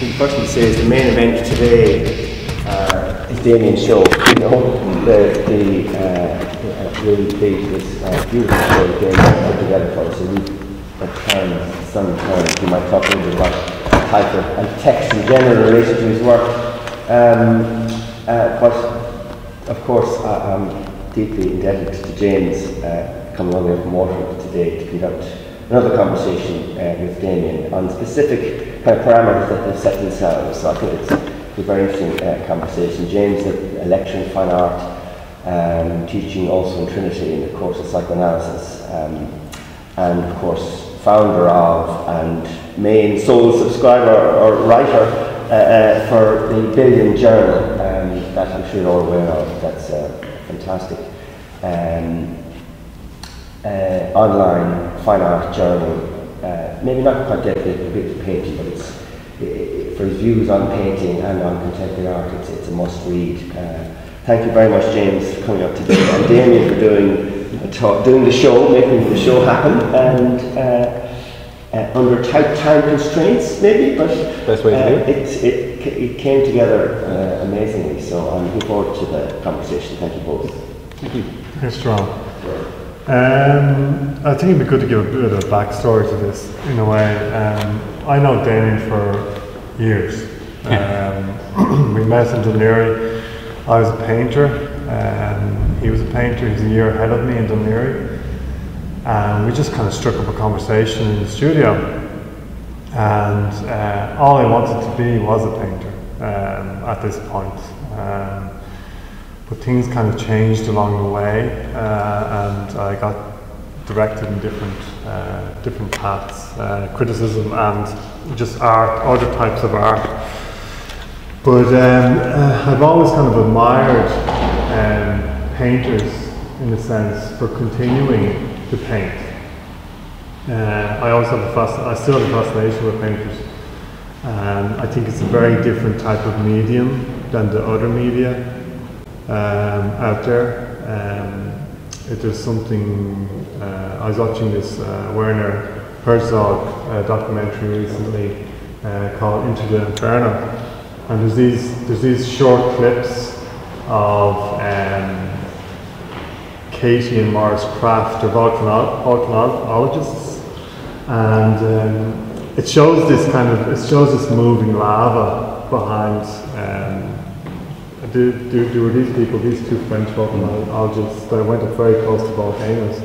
the person says the main event today is Damien's show. You know, really pleased with beautiful show Damien put together for us. So we at times, sometimes, we might talk a little bit about title and text in general related to his work. But of course, I'm deeply indebted to James coming all the way from Waterford today to conduct another conversation with Damien on specific kind of parameters that they've set themselves. So I think it's a very interesting conversation. James did a lecture in fine art, teaching also in Trinity in the course of psychoanalysis, and of course founder of and main sole subscriber or writer for the Billion Journal, that I'm sure you're all aware of. That's a fantastic online fine art journal. Maybe not quite get the big painting, but it's for his views on painting and on contemporary art, it's a must read. Thank you very much, James, for coming up today, and Damien for doing the show, making the show happen, and under tight time constraints, maybe, but best way to do it. It came together amazingly, so I'm looking forward to the conversation. Thank you both. Thank you. Thanks, John. I think it'd be good to give a bit of a backstory to this, in a way. I know Damien for years. We met in Dunleary. I was a painter. He was a painter, he's a year ahead of me in Dunleary, and we just kind of struck up a conversation in the studio, and all I wanted to be was a painter at this point, but things kind of changed along the way, and I got directed in different paths, criticism and just art, other types of art. But I've always kind of admired painters, in a sense, for continuing to paint. I always have I still have a fascination with painters. I think it's a very different type of medium than the other media out there. There's something. I was watching this Werner Herzog documentary recently called Into the Inferno. And there's these short clips of Katia and Maurice Krafft, they're volcanologists, and it shows this moving lava behind. There were these people, these two French volcanologists that went up very close to volcanoes,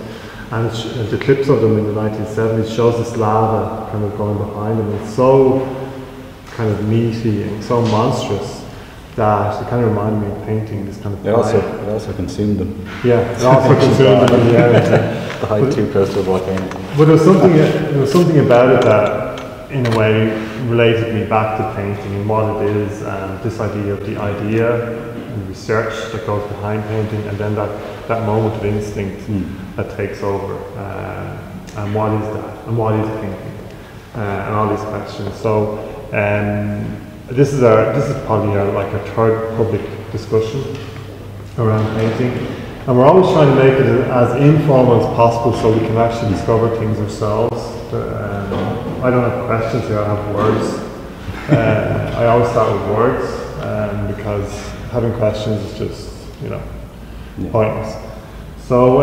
and the clips of them in the 1970s shows this lava kind of going behind them. It's so kind of meaty and so monstrous that it kind of reminded me of painting. This kind of it also consumed them. Yeah, it also consumed them in the area. The height too close to a volcano. But there was something about it that, in a way, related me back to painting and what it is, and this idea of the idea and research that goes behind painting, and then that moment of instinct that takes over. And what is that? And what is painting? And all these questions. So. This is probably our third public discussion around painting, and we're always trying to make it as informal as possible so we can actually discover things ourselves. I don't have questions here; I have words. I always start with words because having questions is just pointless. So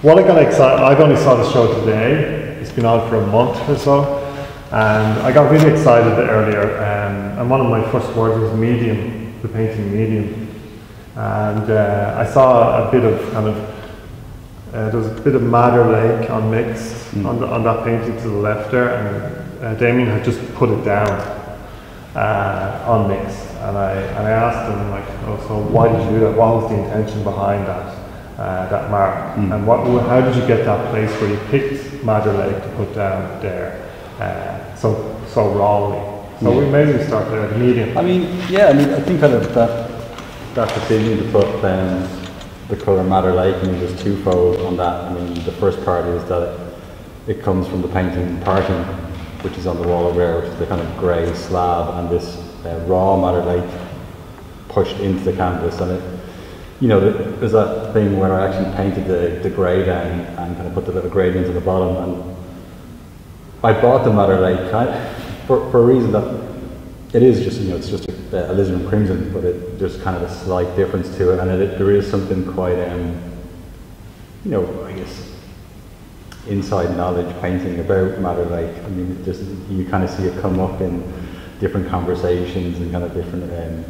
what I got excited, I only saw the show today. It's been on for a month or so. And I got really excited earlier, and one of my first words was medium, the painting medium. And I saw a bit of there was a bit of Madder Lake on mixed on that painting to the left there, and Damien had just put it down on mixed, and I asked him, like, oh, so why did you do that? What was the intention behind that that mark? And how did you get that place where you picked Madder Lake to put down there? So wrongly. So we maybe start there at medium. I mean, I think kind of that decision to put the colour Madder Lake, I mean, there's twofold on that. I mean, the first part is that it comes from the painting Parting, which is on the wall over there, which is the kind of grey slab, and this raw Madder Lake pushed into the canvas, and it, you know, there's that thing where I actually painted the grey down and kind of put the little gradient into the bottom, and I bought the Madder Lake for a reason that it is just, you know, it's just alizarin crimson, but it, there's kind of a slight difference to it, and it, there is something quite, you know, I guess, inside knowledge painting about Madder Lake. I mean, it just, you kind of see it come up in different conversations and kind of different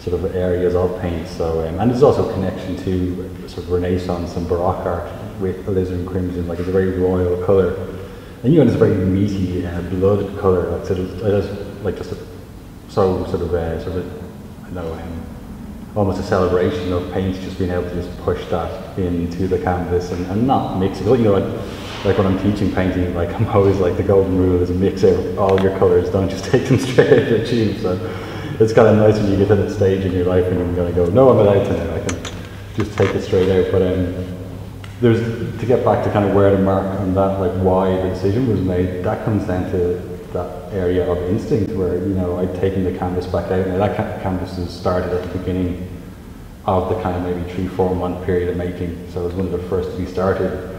sort of areas of paint. So, and there's also a connection to sort of Renaissance and Baroque art with alizarin crimson. Like, it's a very royal color, and you know, it's a very meaty, blood color. Like, sort of, like just. So I don't know, almost a celebration of paints just being able to just push that into the canvas and not mix it. You know, like when I'm teaching painting, like I'm always like the golden rule is mix out all your colors, don't just take them straight out of your tube. So it's kind of nice when you get to that stage in your life and you're going to go, no, I'm allowed to now, I can just take it straight out. But there's, to get back to kind of where the mark on that, like why the decision was made, that comes down to that area of instinct where, you know, I'd taken the canvas back out. Now that canvas has started at the beginning of the kind of maybe 3-4 month period of making, so it was one of the first to be started.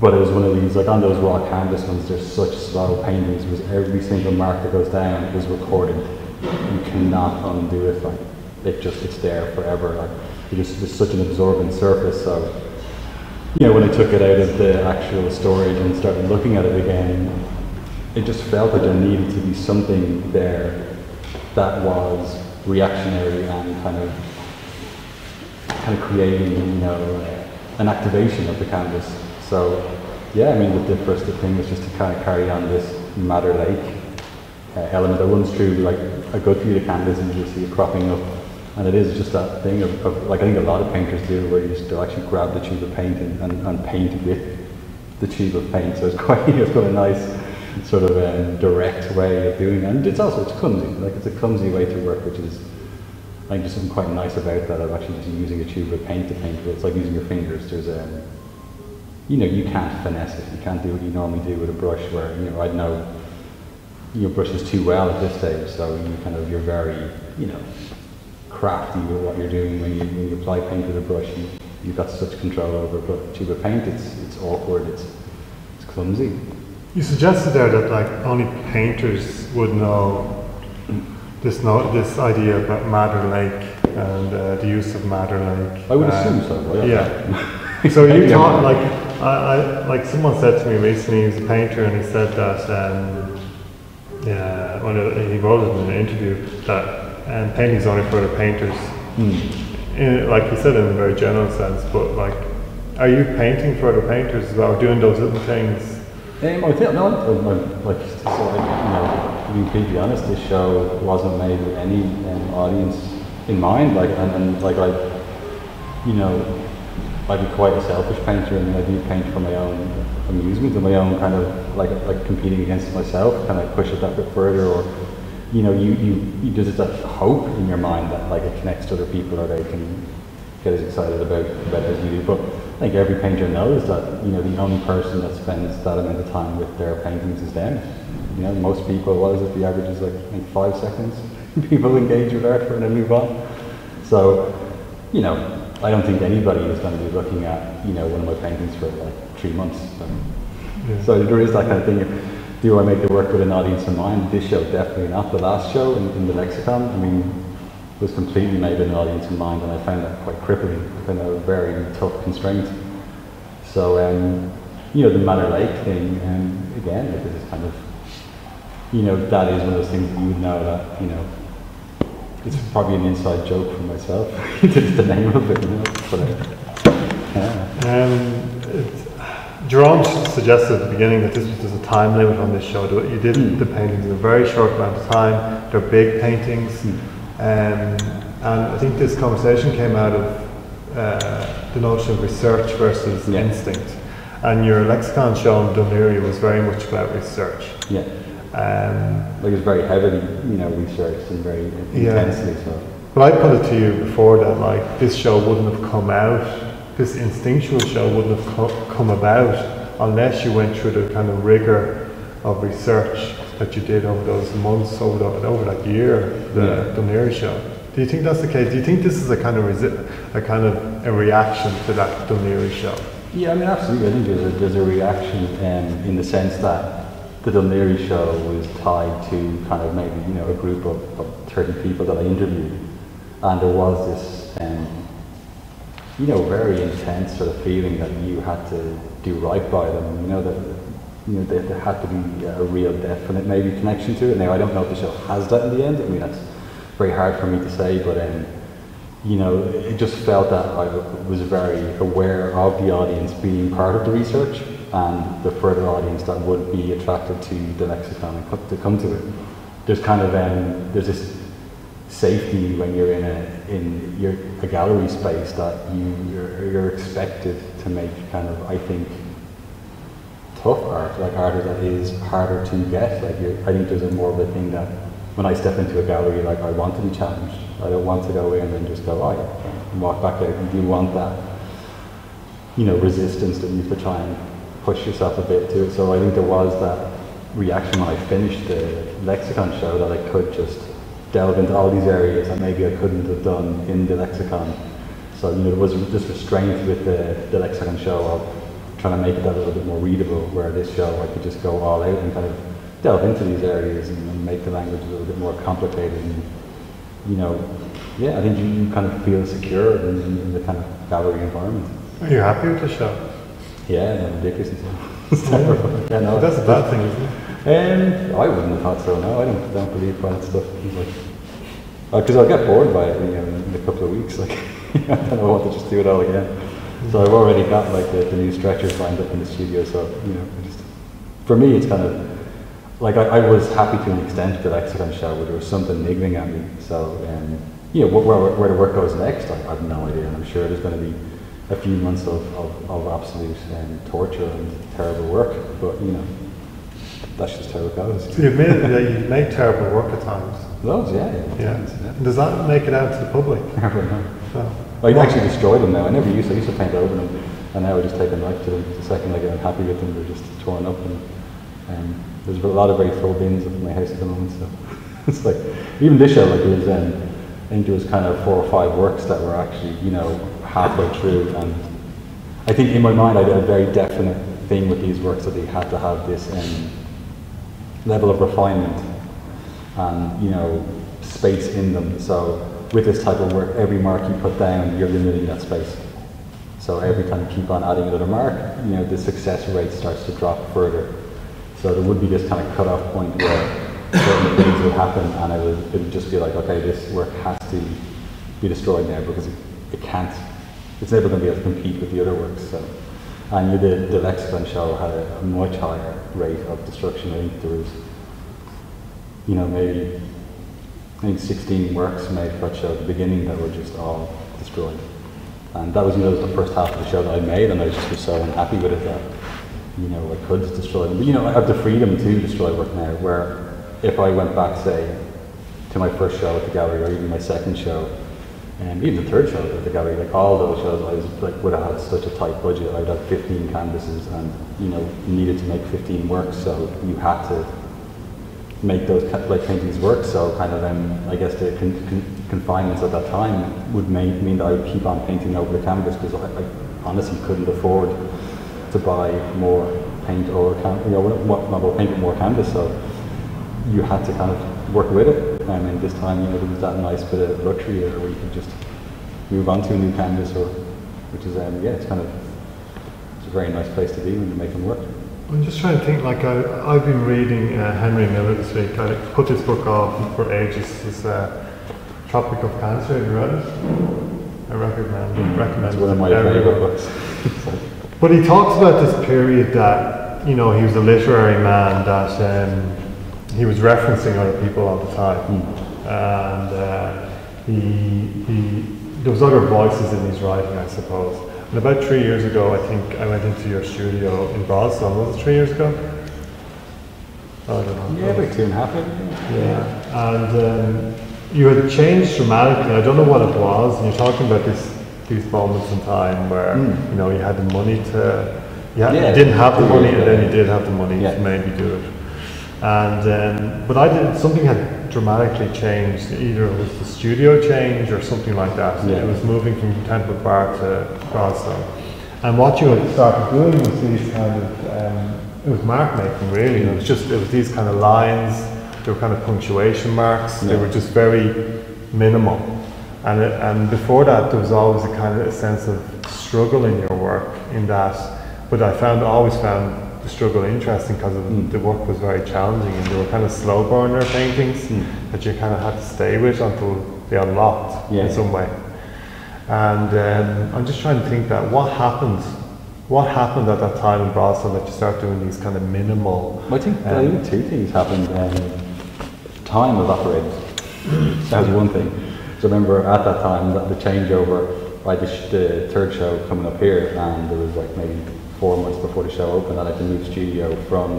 But it was one of these, like on those raw canvas ones, there's such slow paintings, because every single mark that goes down is recorded. You cannot undo it, like it just, it's there forever. Like it just, it's such an absorbent surface. So, you know, when I took it out of the actual storage and started looking at it again, it just felt that there needed to be something there that was reactionary and kind of creating, you know, an activation of the canvas. So, yeah, I mean, the first thing was just to kind of carry on this Madder Lake element that runs through, like, a good few of the canvas, and you see it cropping up. And it is just that thing of like, I think a lot of painters do, where you just actually grab the tube of paint and paint with the tube of paint. So it's quite a nice sort of direct way of doing it. And it's also, it's clumsy, like it's a clumsy way to work, which is, I think, just something quite nice about that, of actually just using a tube of paint to paint with. It's like using your fingers. There's you know, you can't finesse it, you can't do what you normally do with a brush, where, you know, I know your brushes too well at this stage, so you kind of, you're very, you know, crafty with what you're doing when you apply paint with a brush. You've got such control over it, but a tube of paint, it's awkward, it's clumsy. You suggested there that, like, only painters would know this idea about Madder Lake and the use of Madder Lake. I would assume so. Well, yeah. So you thought, like, I like someone said to me recently, he's a painter, and he said that yeah, he wrote it in an interview that painting is only for the painters. Mm. In, like he said, in a very general sense, but like, are you painting for the painters as well, doing those little things? I think, no, to be completely honest, this show wasn't made with any audience in mind. Like, you know, I'd be quite a selfish painter, and I do paint for my own amusement and my own kind of like competing against myself. Can I push it that bit further, or, you know, you there's that hope in your mind that, like, it connects to other people, or they can get as excited about it as you do. But I think every painter knows that, you know, the only person that spends that amount of time with their paintings is them. You know, most people, what is it, the average is like, I think, 5 seconds people engage with art and then move on. So, you know, I don't think anybody is going to be looking at, you know, one of my paintings for like 3 months. So, yeah. So there is that kind of thing of, do I make the work with an audience in mind? This show, definitely not. The last show in the Lexicon, I mean, was completely made with an audience in mind, and I found that quite crippling. I found that a very tough constraint. So, you know, the Madder Lake thing, again, like, it's kind of, you know, that is one of those things that you know that, you know, it's probably an inside joke for myself, just the name of it, you know, but, Jerome suggested at the beginning that there's a time limit on this show. You did the paintings in a very short amount of time. They're big paintings. And I think this conversation came out of the notion of research versus instinct. And your Lexicon show in Dún Laoghaire was very much about research. Yeah. Like, it was very heavily, you know, researched and very intensely so. But I put it to you before that, like, this show wouldn't have come out, this instinctual show wouldn't have come about unless you went through the kind of rigour of research that you did over those months, over that year, the Dún Laoghaire show. Do you think that's the case? Do you think this is a kind of reaction to that Dún Laoghaire show? Yeah, I mean, absolutely. I think there's a reaction in the sense that the Dún Laoghaire show was tied to kind of maybe, you know, a group of 30 people that I interviewed, and there was this, you know, very intense sort of feeling that you had to do right by them, you know, that there had to be a real definite maybe connection to it. Now I don't know if the show has that in the end, I mean that's very hard for me to say, but you know, it just felt that I was very aware of the audience being part of the research and the further audience that would be attracted to the lexicon and to come to it. There's kind of there's this safety when you're in a gallery space that you're expected to make kind of, I think, tough art, like art that is harder to get. Like I think there's more of a thing that when I step into a gallery, like I want to be challenged. I don't want to go in and just go, oh yeah, and walk back out. And you want that, you know, resistance that you have to try and push yourself a bit to. So I think there was that reaction when I finished the Lexicon show that I could just delve into all these areas that maybe I couldn't have done in the Lexicon. So, you know, there was this restraint with the Lexicon show of trying to make it a little bit more readable, where this show I could just go all out and kind of delve into these areas and make the language a little bit more complicated. And, you know, yeah, I think you kind of feel secure in the kind of gallery environment. Are you happy with the show? Yeah, no, ridiculous. It's terrible. Yeah, no, that's a bad thing, isn't it? I wouldn't have thought so, no. I don't believe that stuff. Because I'll get bored by it, you know, in a couple of weeks. Like, I don't want to just do it all again. So I've already got like the new stretchers lined up in the studio. So, you know, for me, it's kind of like I was happy to an extent with the Lexicon show, where there was something niggling at me. So, you know, where the work goes next, I have no idea. And I'm sure there's going to be a few months of absolute torture and terrible work. But, you know, that's just how it goes. So you've made, you've made terrible work at times. Those, yeah. Does that make it out to the public? Never, no. So. I actually destroy them now. I used to paint over them, and now I just take a knife to them. The second I get unhappy with them, they're just torn up. And there's a lot of very full bins up in my house at the moment. So it's like, even this show, like it was, I think there was kind of 4 or 5 works that were actually, you know, halfway through. And I think in my mind, I did a very definite thing with these works that they had to have this level of refinement and, you know, space in them. So with this type of work, every mark you put down, you're limiting that space. So every time you keep on adding another mark, you know, the success rate starts to drop further. So there would be this kind of cut-off point where certain things would happen, and it would just be like, okay, this work has to be destroyed now because it can't, it's never going to be able to compete with the other works. So. And the Lexicon show had a much higher rate of destruction. I think there was, you know, maybe I think 16 works made for that show at the beginning that were just all destroyed. And that was, you know, the first half of the show that I made, and I just was so unhappy with it that, you know, I could destroy them. But, you know, I have the freedom to destroy work now, where if I went back, say, to my first show at the gallery, or even my second show, and even the third show at the gallery, like all those shows, I was like, would have had such a tight budget. I would have 15 canvases, and, you know, you needed to make 15 works, so you had to make those like paintings work. So kind of, I guess the confinements at that time would mean that I would keep on painting over the canvas, because I honestly couldn't afford to buy more paint or canvas, you know, not paint but more canvas. So you had to kind of work with it. I mean, this time, you know, there was that nice bit of luxury there where you could just move on to a new canvas, or, which is, yeah, it's kind of, it's a very nice place to be when you're making work. I'm just trying to think, like, I've been reading Henry Miller this week. I put this book off for ages. It's Tropic of Cancer. Have you read it? I recommend it. It's one of my favourite books. But he talks about this period that, you know, he was a literary man, that he was referencing other people all the time, and there was other voices in his writing, I suppose. And about 3 years ago, I think I went into your studio in Broadstone. Was it 3 years ago? I don't know. Yeah, about 2.5. Yeah, and you had changed dramatically. I don't know what it was. And you're talking about these moments in time where you know, you had the money to, you didn't have the money, and then you did have the money to maybe do it. And but something had dramatically changed. Either it was the studio change or something like that. Yeah. It was moving from Temple Bar to Crosso. And what you had started doing was these kind of It was mark making, really. Mm. It was these kind of lines. They were kind of punctuation marks. Yeah. They were just very minimal. And before that, there was always a kind of a sense of struggle in your work. In that, but I always found the struggle interesting because the work was very challenging, and they were kind of slow burner paintings that you kind of had to stay with until they unlocked in some way. And I'm just trying to think that what happened at that time in Brussels that you start doing these kind of minimal. Well, I think two things happened. Time evaporated. That was one thing. So I remember at that time that the changeover. I had the third show coming up here, and there was like maybe 4 months before the show opened that I had to move studio from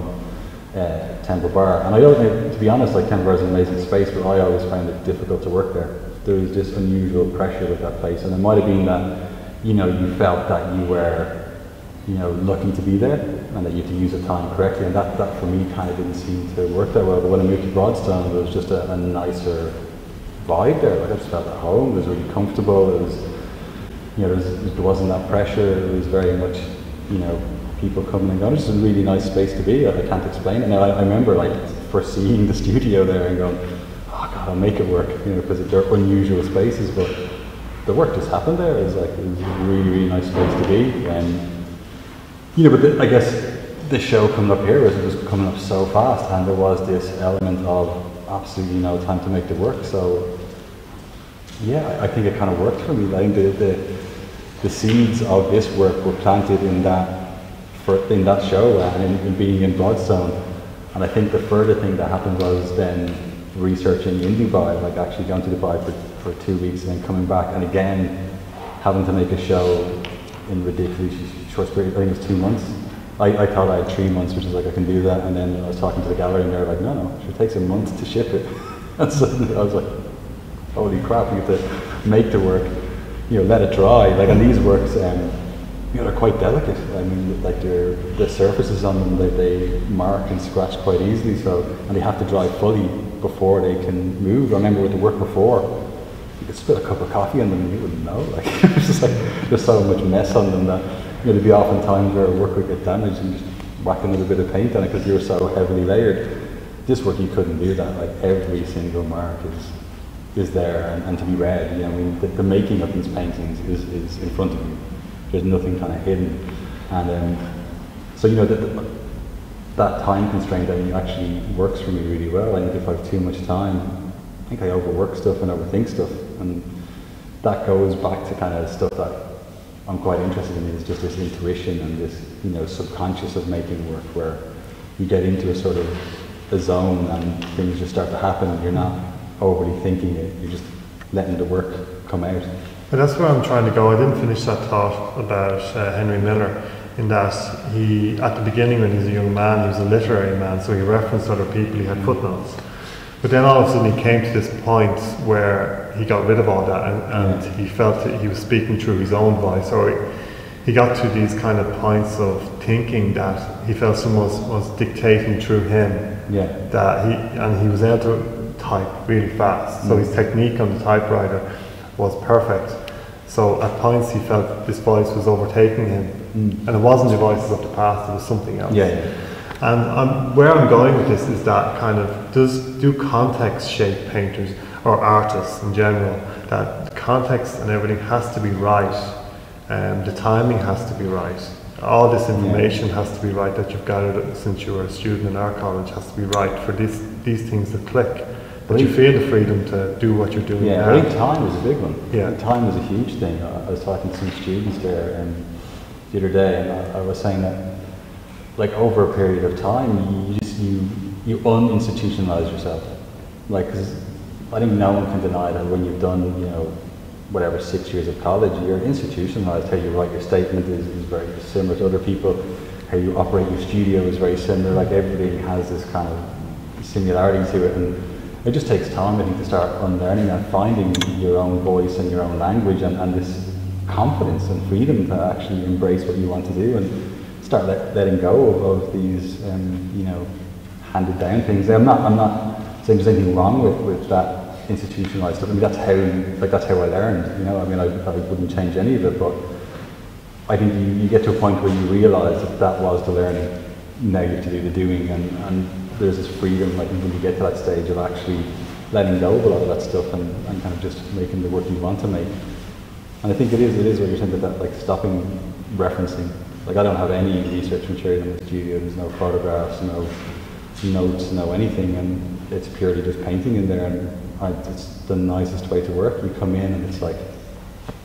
Temple Bar. And I always, to be honest, like Temple Bar is an amazing space, but I always found it difficult to work there. There was this unusual pressure with that place, and it might have been that, you know, you felt that you were, you know, lucky to be there, and that you had to use the time correctly, and that for me kind of didn't seem to work that well. But when I moved to Broadstone, there was just a nicer vibe there. Like I just felt at home. It was really comfortable. It was, you know, there wasn't that pressure. It was very much, you know, people coming and going. It's a really nice space to be. I can't explain it. And I remember, like, first seeing the studio there and going, oh God, I'll make it work, you know, because they're unusual spaces. But the work just happened there. It was like, it was a really, really nice place to be. And, you know, but I guess the show coming up here was coming up so fast, and there was this element of absolutely no time to make the work. So, yeah, I think it kind of worked for me. I think the seeds of this work were planted in that show and in being in Broadstone. And I think the further thing that happened was then researching in Dubai, like actually going to Dubai for 2 weeks and then coming back, and again having to make a show in ridiculously short period. I think it was 2 months. I thought I had 3 months, which is like I can do that. And then I was talking to the gallery and they were like, no, it takes a month to ship it. And suddenly I was like, holy crap, you have to make the work. You know, let it dry. Like, and these works, you know, they're quite delicate. I mean, like the surfaces on them, they mark and scratch quite easily. So, and they have to dry fully before they can move. I remember with the work before, you could spill a cup of coffee on them and you wouldn't know. Like, it's just like there's so much mess on them that, you know, there'd be often times where work would get damaged and just whack another bit of paint on it because you were so heavily layered. This work, you couldn't do that. Like every single mark is there and to be read. You know, I mean, the making of these paintings is in front of you. There's nothing kind of hidden. And so, you know, that time constraint, I mean, actually works for me really well. I think if I have too much time, I think I overwork stuff and overthink stuff. And that goes back to kind of stuff that I'm quite interested in, is just this intuition and this, you know, subconscious of making work, where you get into a sort of a zone and things just start to happen and you're not overly thinking it, you're just letting the work come out. And that's where I'm trying to go. I didn't finish that thought about Henry Miller, in that he, at the beginning when he was a young man, he was a literary man, so he referenced other people, he had footnotes. But then all of a sudden he came to this point where he got rid of all that and he felt that he was speaking through his own voice, or he got to these kind of points of thinking that he felt someone was dictating through him. Yeah. He was able to type really fast, so his technique on the typewriter was perfect. So at points he felt this voice was overtaking him, and it wasn't the voices of the past, it was something else. And where I'm going with this is that kind of, do context shape painters or artists in general? That context and everything has to be right, the timing has to be right, all this information has to be right that you've gathered since you were a student in art college has to be right for these things to click. But you feel the freedom to do what you're doing. Yeah, I think time is a big one. Yeah, time is a huge thing. I was talking to some students there the other day, and I was saying that, like, over a period of time, you uninstitutionalize yourself. Like, because I think no one can deny that when you've done, you know, whatever, 6 years of college, you're institutionalized. How you write your statement is very similar to other people. How you operate your studio is very similar. Like, everything has this kind of similarity to it. And it just takes time, I think, to start unlearning and finding your own voice and your own language, and this confidence and freedom to actually embrace what you want to do and start letting go of these, you know, handed down things. I'm not saying there's anything wrong with that institutionalized stuff. I mean, that's how I learned. You know, I mean, I wouldn't change any of it, but I think you get to a point where you realize that was the learning. now you have to do the doing, and there's this freedom, I think, when you get to that stage of actually letting go of a lot of that stuff and kind of just making the work you want to make. And I think it is what you're saying about that, like stopping referencing. Like, I don't have any research material in the studio, there's no photographs, no notes, no anything, and it's purely just painting in there, and it's the nicest way to work. You come in and it's like,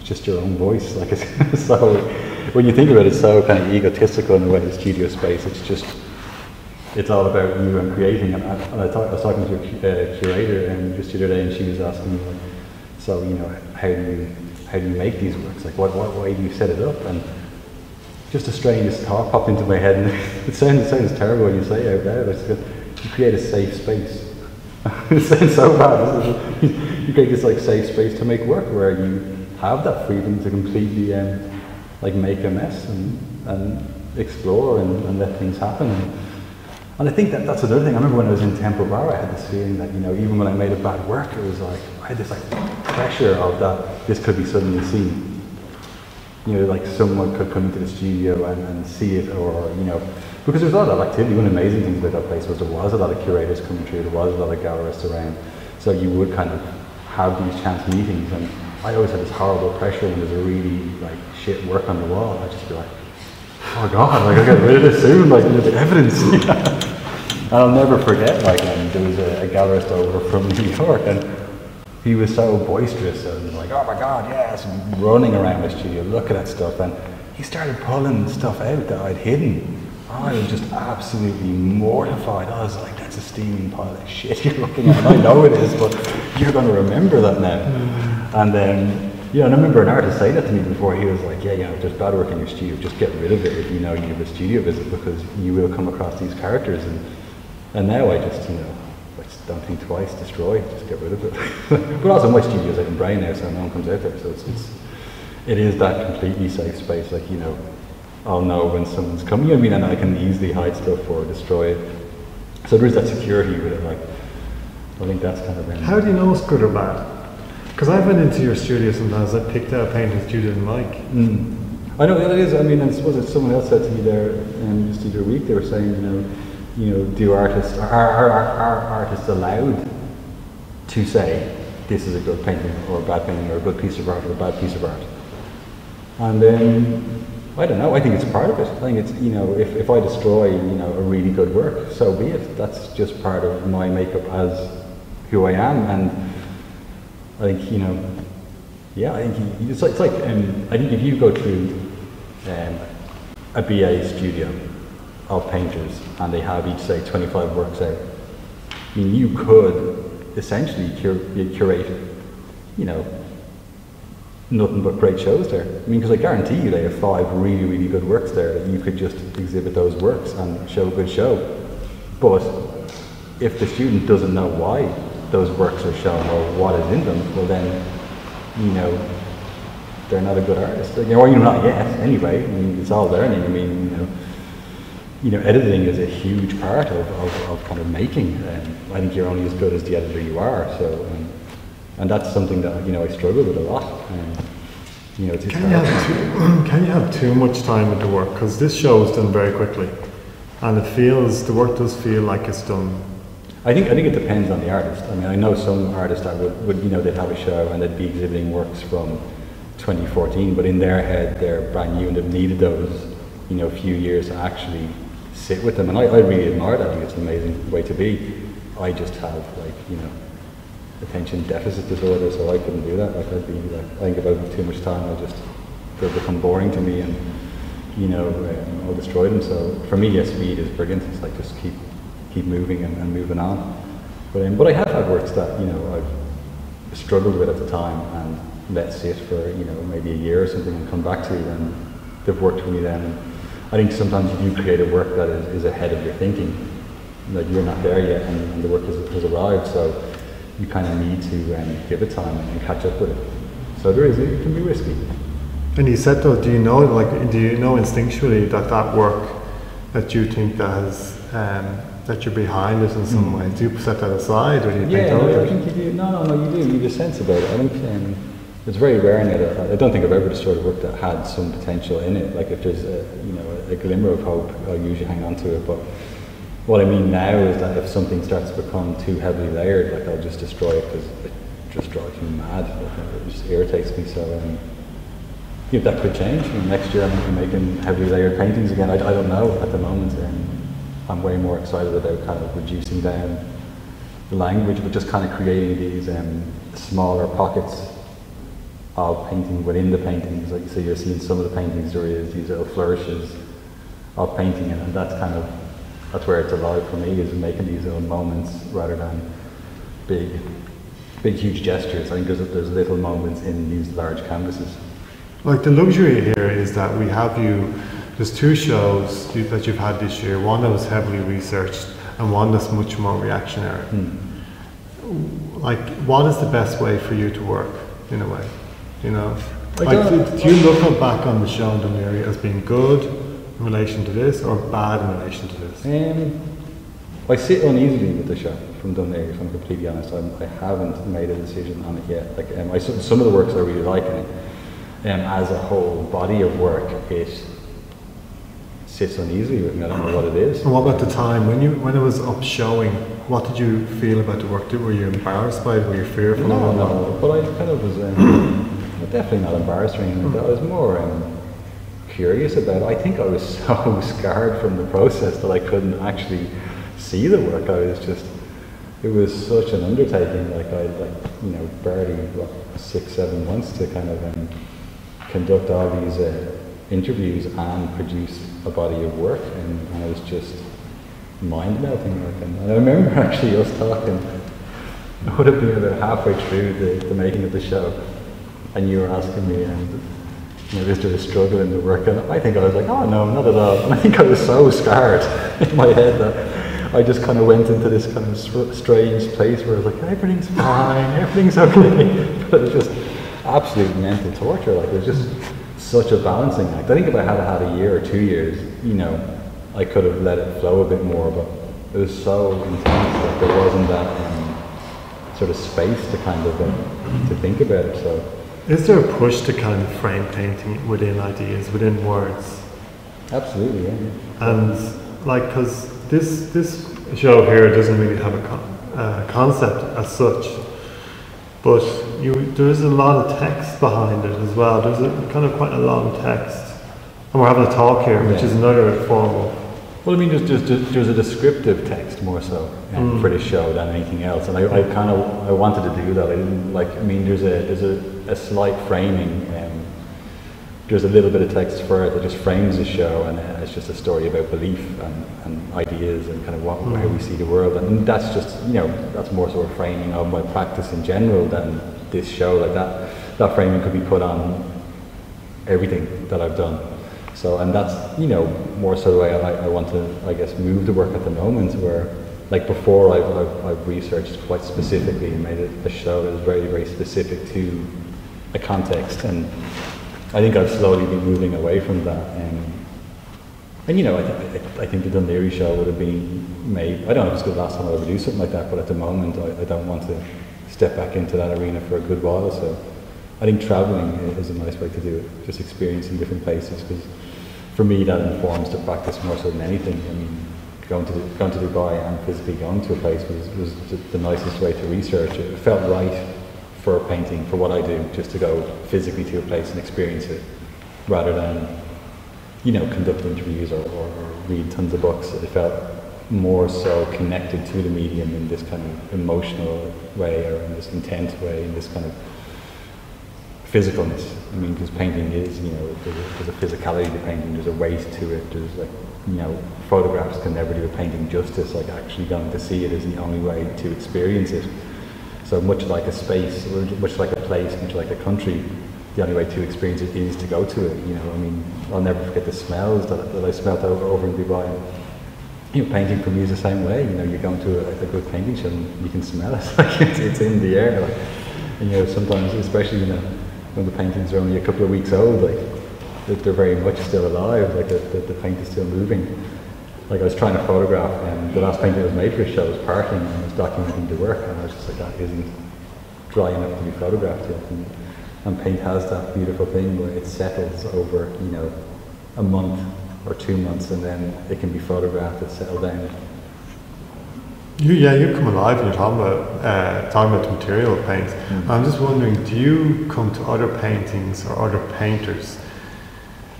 it's just your own voice. Like, it's so, when you think about it, it's so kind of egotistical in a way, the studio space. It's just, it's all about you and creating. And I was talking to a curator just the other day, and she was asking me, like, so, you know, how do you make these works? Like, what way do you set it up? And just the strangest thought popped into my head, and it sounds terrible when you say it out loud, but it's good. You create a safe space. It sounds so bad, doesn't it? You create this like safe space to make work where you have that freedom to completely like make a mess and explore and let things happen. And I think that's another thing. I remember when I was in Temple Bar, I had this feeling that, you know, even when I made a bad work, it was like, I had this like pressure of that this could be suddenly seen. You know, like someone could come into the studio and see it, or, you know, because there's a lot of activity. One of the amazing things about that place was there was a lot of curators coming through, there was a lot of gallerists around. So you would kind of have these chance meetings, and I always had this horrible pressure when there's a really like shit work on the wall. I'd just be like, oh God, like, I got rid of this soon, like, there's evidence. And I'll never forget, like, there was a gallerist over from New York, and he was so boisterous and like, oh my God, yes, and running around the studio looking at stuff, and he started pulling stuff out that I'd hidden. I was just absolutely mortified. I was like, that's a steaming pile of shit you're looking at. I know it is, but you're going to remember that now. And then, yeah, and I remember an artist saying that to me before. He was like, yeah, you know, if there's bad work in your studio, just get rid of it if you know you have a studio visit, because you will come across these characters. And now I just, you know, I just don't think twice, destroy, just get rid of it. But also my studio is like in Brain now, so no one comes out there. So it is that completely safe space. Like, you know, I'll know when someone's coming, I mean, and I can easily hide stuff or destroy it. So there is that security with it, like, I think that's kind of... How do you know it's good or bad? Because I've been into your studio sometimes. I picked out paintings you didn't like. Mm. I know that it is. I mean, I suppose if someone else said to me there, just the other week, they were saying, you know, do artists are artists allowed to say this is a good painting or a bad painting or a good piece of art or a bad piece of art? And then I don't know. I think it's part of it. I think it's, you know, if I destroy, you know, a really good work, so be it. That's just part of my makeup as who I am. And I think, you know, yeah, I think it's like I think if you go through a BA studio of painters and they have each, say, 25 works out, I mean, you could essentially curate, you know, nothing but great shows there. I mean, because I guarantee you they have 5 really, really good works there that you could just exhibit those works and show a good show. But if the student doesn't know why those works are shown or what is in them, well then, you know, they're not a good artist. Or, you know, not yet, anyway. I mean, it's all learning. I mean, you know, editing is a huge part of kind of making. I think you're only as good as the editor you are. So, and that's something that, you know, I struggle with a lot. You know, it's can you have too much time with the work? Because this show is done very quickly, and the work does feel like it's done. I think it depends on the artist. I mean, I know some artists that would, you know, they'd have a show and they'd be exhibiting works from 2014, but in their head they're brand new and they've needed those, you know, few years to actually sit with them. And I really admire that. I think it's an amazing way to be. I just have, like, you know, attention deficit disorder, so I couldn't do that. Like, I'd be like, I think if I have too much time, they'll become boring to me, and, you know, I'll destroy them. So for me, yes, speed is brilliant. It's like, just keep moving and moving on. But I have had works that, you know, I've struggled with at the time and let sit for, you know, maybe a year or something and come back to, and they've worked for me then. And I think sometimes you do create a work that is ahead of your thinking, like you're not there yet, and the work has arrived, so you kind of need to give it time and catch up with it. So it can be risky. And you said though, do you know instinctually that work that you think that has that you're behind it in some way? Do you set that aside, or do you think? Yeah, no, I think you do. No, you do. You just sense about it. I think it's very rare now. I don't think I've ever destroyed a work that had some potential in it. Like if there's a, you know, a glimmer of hope, I'll usually hang on to it. But what I mean now is that if something starts to become too heavily layered, like I'll just destroy it because it just drives me mad. Like, it just irritates me. So if that could change, I mean, next year I'm going to be making heavily layered paintings again. I don't know at the moment. I'm way more excited about kind of reducing down the language, but just kind of creating these smaller pockets of painting within the paintings. Like, so you're seeing some of the paintings, there is these little flourishes of painting, and that's kind of, that's where it's alive for me, is making these little moments rather than big huge gestures. I think there's little moments in these large canvases. Like, the luxury here is that we have you, there's two shows that you've had this year, one that was heavily researched and one that's much more reactionary. Like, what is the best way for you to work, in a way, you know? Like, do you look back on the show in Dunleary as being good in relation to this or bad in relation to this? I sit uneasily with the show from Dunleary, if I'm completely honest. I haven't made a decision on it yet. Like, some of the works I really like in it. As a whole body of work, it sits uneasily with me. I don't know what it is. And what about the time when it was up showing? What did you feel about the work? Were you embarrassed by it? Were you fearful? No. But I kind of was definitely not embarrassed or anything like that. I was more curious about it. I think I was so scarred from the process that I couldn't actually see the work. I was just, it was such an undertaking. Like, I barely 6-7 months to kind of conduct all these interviews and produce a body of work, and I was just mind melting. Like, and I remember actually us talking, it would have been about halfway through the making of the show, and you were asking me, is there a struggle in the work? And I think I was like, oh no, not at all. And I think I was so scarred in my head that I just kind of went into this kind of strange place where I was like, everything's fine, everything's okay. But it was just absolute mental torture. Like, it was just such a balancing act. I think if I had had a year or 2 years, I could have let it flow a bit more, but it was so intense that there wasn't that sort of space to kind of to think about it. So, is there a push to kind of frame painting within ideas, within words? Absolutely, yeah. And like, because this show here doesn't really have a concept as such. But there is a lot of text behind it as well. There's kind of quite a long text. And we're having a talk here, which is another formal. Well, I mean, there's a descriptive text more so for this show than anything else. And I wanted to do that. I didn't like, I mean, there's a slight framing. There's a little bit of text for it that just frames the show, and it's just a story about belief and ideas and kind of how we see the world. And that's just, that's more sort of framing of my practice in general than this show. Like, that framing could be put on everything that I've done. So, and that's, more so the way I want to, I guess, move the work at the moment, where, like, before I've researched quite specifically and made a show that is very, very specific to a context, and I think I've slowly been moving away from that, and I think the Dunleary show would have been made. I don't know if it's the last time I'll ever do something like that, but at the moment I don't want to step back into that arena for a good while. So I think traveling is a nice way to do it, just experiencing different places, because for me that informs the practice more so than anything. I mean, going to Dubai and physically going to a place was the nicest way to research it. It felt right for a painting, for what I do, just to go physically to a place and experience it, rather than, conduct interviews or read tons of books. It felt more so connected to the medium in this kind of emotional way, or in this intense way, in this kind of physicalness. I mean, because painting is, there's a physicality to painting, there's a weight to it, there's like, photographs can never do a painting justice. Like, actually going to see it is the only way to experience it. So much like a space, much like a place, much like a country, the only way to experience it is to go to it. I mean, I'll never forget the smells that I smelled over in Dubai. Painting for me is the same way. You're going to a good painting show and you can smell it. Like, it's in the air. Like, and, sometimes, especially when the paintings are only a couple of weeks old, like they're very much still alive. Like the paint is still moving. Like, I was trying to photograph, and the last painting that was made for a show was parking, and I was documenting the work, and I was just like, that isn't dry enough to be photographed yet. And And paint has that beautiful thing where it settles over, you know, a month or 2 months, and then it can be photographed and settle down. You come alive when you're talking about material paints. Mm-hmm. I'm just wondering, do you come to other paintings or other painters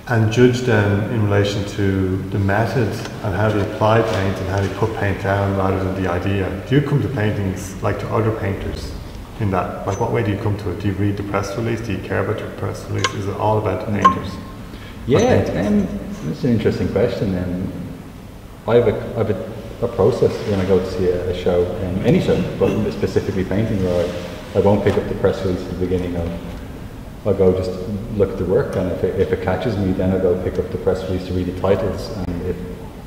and judge them in relation to the method and how they apply paint and how they put paint down rather than the idea? Do you come to paintings like to other painters in that? Like, what way do you come to it? Do you read the press release? Do you care about your press release? Is it all about the painters? Yeah, that's an interesting question. I have a process when I go to see a show, any show, but specifically painting, where I won't pick up the press release at the beginning. I'll go just look at the work, and if it catches me, then I'll go pick up the press release to read the titles. And if,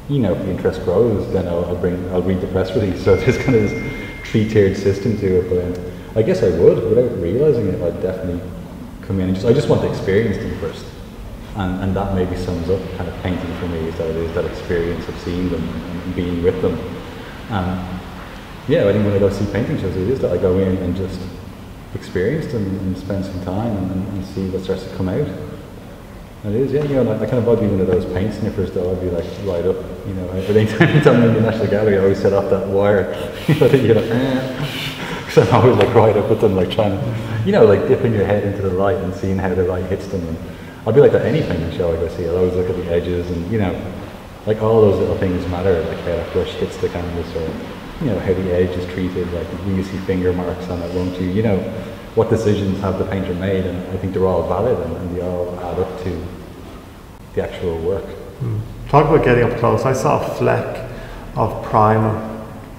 you know, if the interest grows, then I'll read the press release. So there's kind of this three-tiered system to it. But I guess I would, without realising it, I'd definitely come in and I just want to experience them first. And that maybe sums up kind of painting for me, is that experience of seeing them and being with them. Yeah, I think when I go see painting shows, it is that I go in and just experience them and spend some time and see what starts to come out. And it is, yeah, you know, I kind of, I'd be one of those paint sniffers though. I'd be like, right up, you know, anytime I'm in the National Gallery, I always set off that wire. You're like, because I'm always like right up with them, like trying to, you know, like dipping your head into the light and seeing how the light hits them. And I'll be like that any painting show I go see. I'll always look at the edges and, you know, like all those little things matter, like how that brush hits the canvas, or, you know, how the edge is treated, like you can see finger marks on it, won't you? You know, what decisions have the painter made? And I think they're all valid and they all add up to the actual work. Mm. Talk about getting up close. I saw a fleck of primer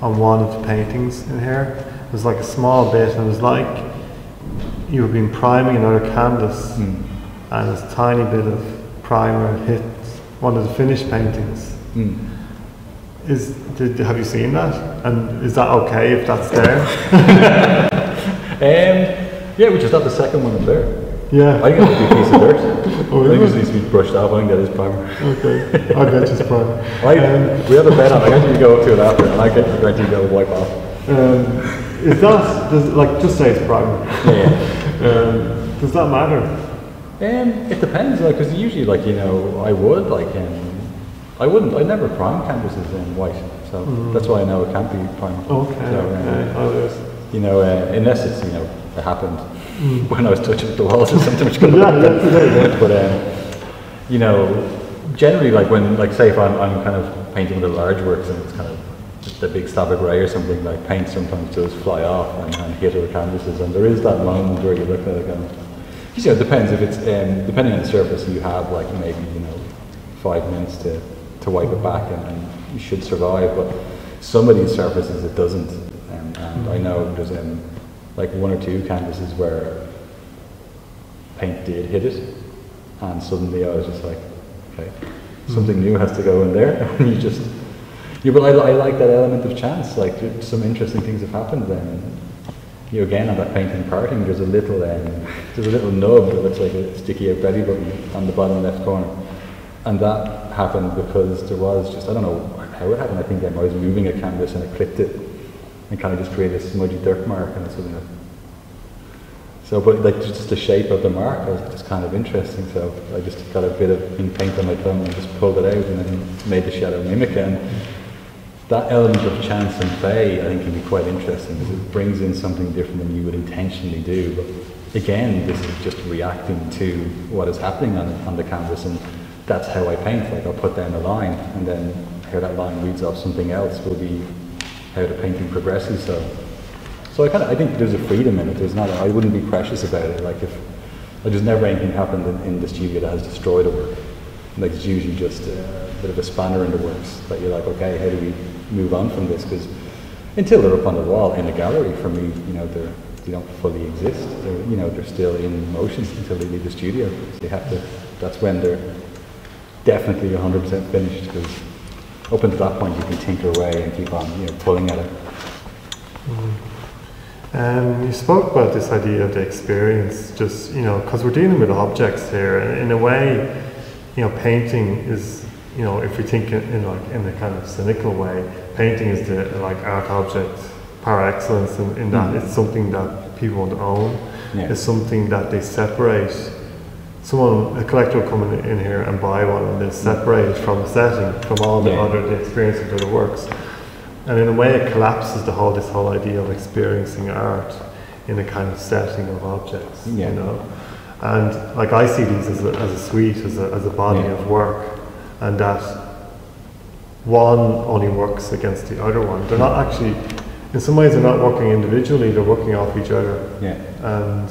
on one of the paintings in here. It was like a small bit, and it was like you were being priming another canvas. Mm. And this tiny bit of primer hit one of the finished paintings. Mm. Have you seen that? And is that okay if that's there? Yeah, we just have the second one up there. Yeah. I think that would be a piece of dirt. Oh, really? I think it needs to be brushed off. I think that is primer. Okay, I bet it's primer. We have a bet on it. I actually go up to it after, and I get to gradually go wipe off. Is that, just say it's primer. Yeah. Does that matter? It depends, because usually, I wouldn't. I never prime canvases in white, so that's why I know it can't be primed. Okay. So, you know, unless it's, it happened when I was touching the walls or something, which could have happened. But you know, generally, say if I'm kind of painting the large works and it's kind of the big stab of grey or something, like paint sometimes does fly off and hit other canvases, and there is that moment where you look at it and it depends if it's depending on the surface you have, maybe 5 minutes to wipe it back, and you should survive. But some of these surfaces it doesn't, and I know there's one or two canvases where paint did hit it, and suddenly I was just like, okay, something new has to go in there. And I like that element of chance. Like, some interesting things have happened then. Again, on that painting parting, there's a little nub that looks like a sticky out belly button on the bottom left corner. And that happened because there was I don't know how it happened. I think I was moving a canvas and I clipped it and kind of just created a smudgy dirt mark, and but just the shape of the mark was just kind of interesting. So I just got a bit of ink paint on my thumb and just pulled it out and then made the shadow mimic it. And that element of chance and fay, I think, can be quite interesting because it brings in something different than you would intentionally do. But again, this is just reacting to what is happening on the canvas, and that's how I paint. I'll put down a line, and then how that line reads off something else will be how the painting progresses. So I think there's a freedom in it. I wouldn't be precious about it. There's never anything happened in the studio that has destroyed a work. It's usually just a bit of a spanner in the works that you're like, okay, how do we move on from this? Because until they're up on the wall in a gallery, for me, they don't fully exist. They're still in motion until they leave the studio. They have to. That's when they're definitely 100% finished, because up until that point you can tinker away and keep on pulling at it. You spoke about this idea of the experience, because we're dealing with objects here, and in a way, painting is, if we think in a kind of cynical way, painting is the art object par excellence in that it's something that people want to own. is something that they separate. Someone, a collector will come in here and buy one, and they'll separate it from the setting, from all the other experience of the works. And in a way it collapses the whole, this whole idea of experiencing art in a kind of setting of objects, you know? And like I see these as a suite, as a body of work, and that one only works against the other one. They're not actually, in some ways they're not working individually, they're working off each other. And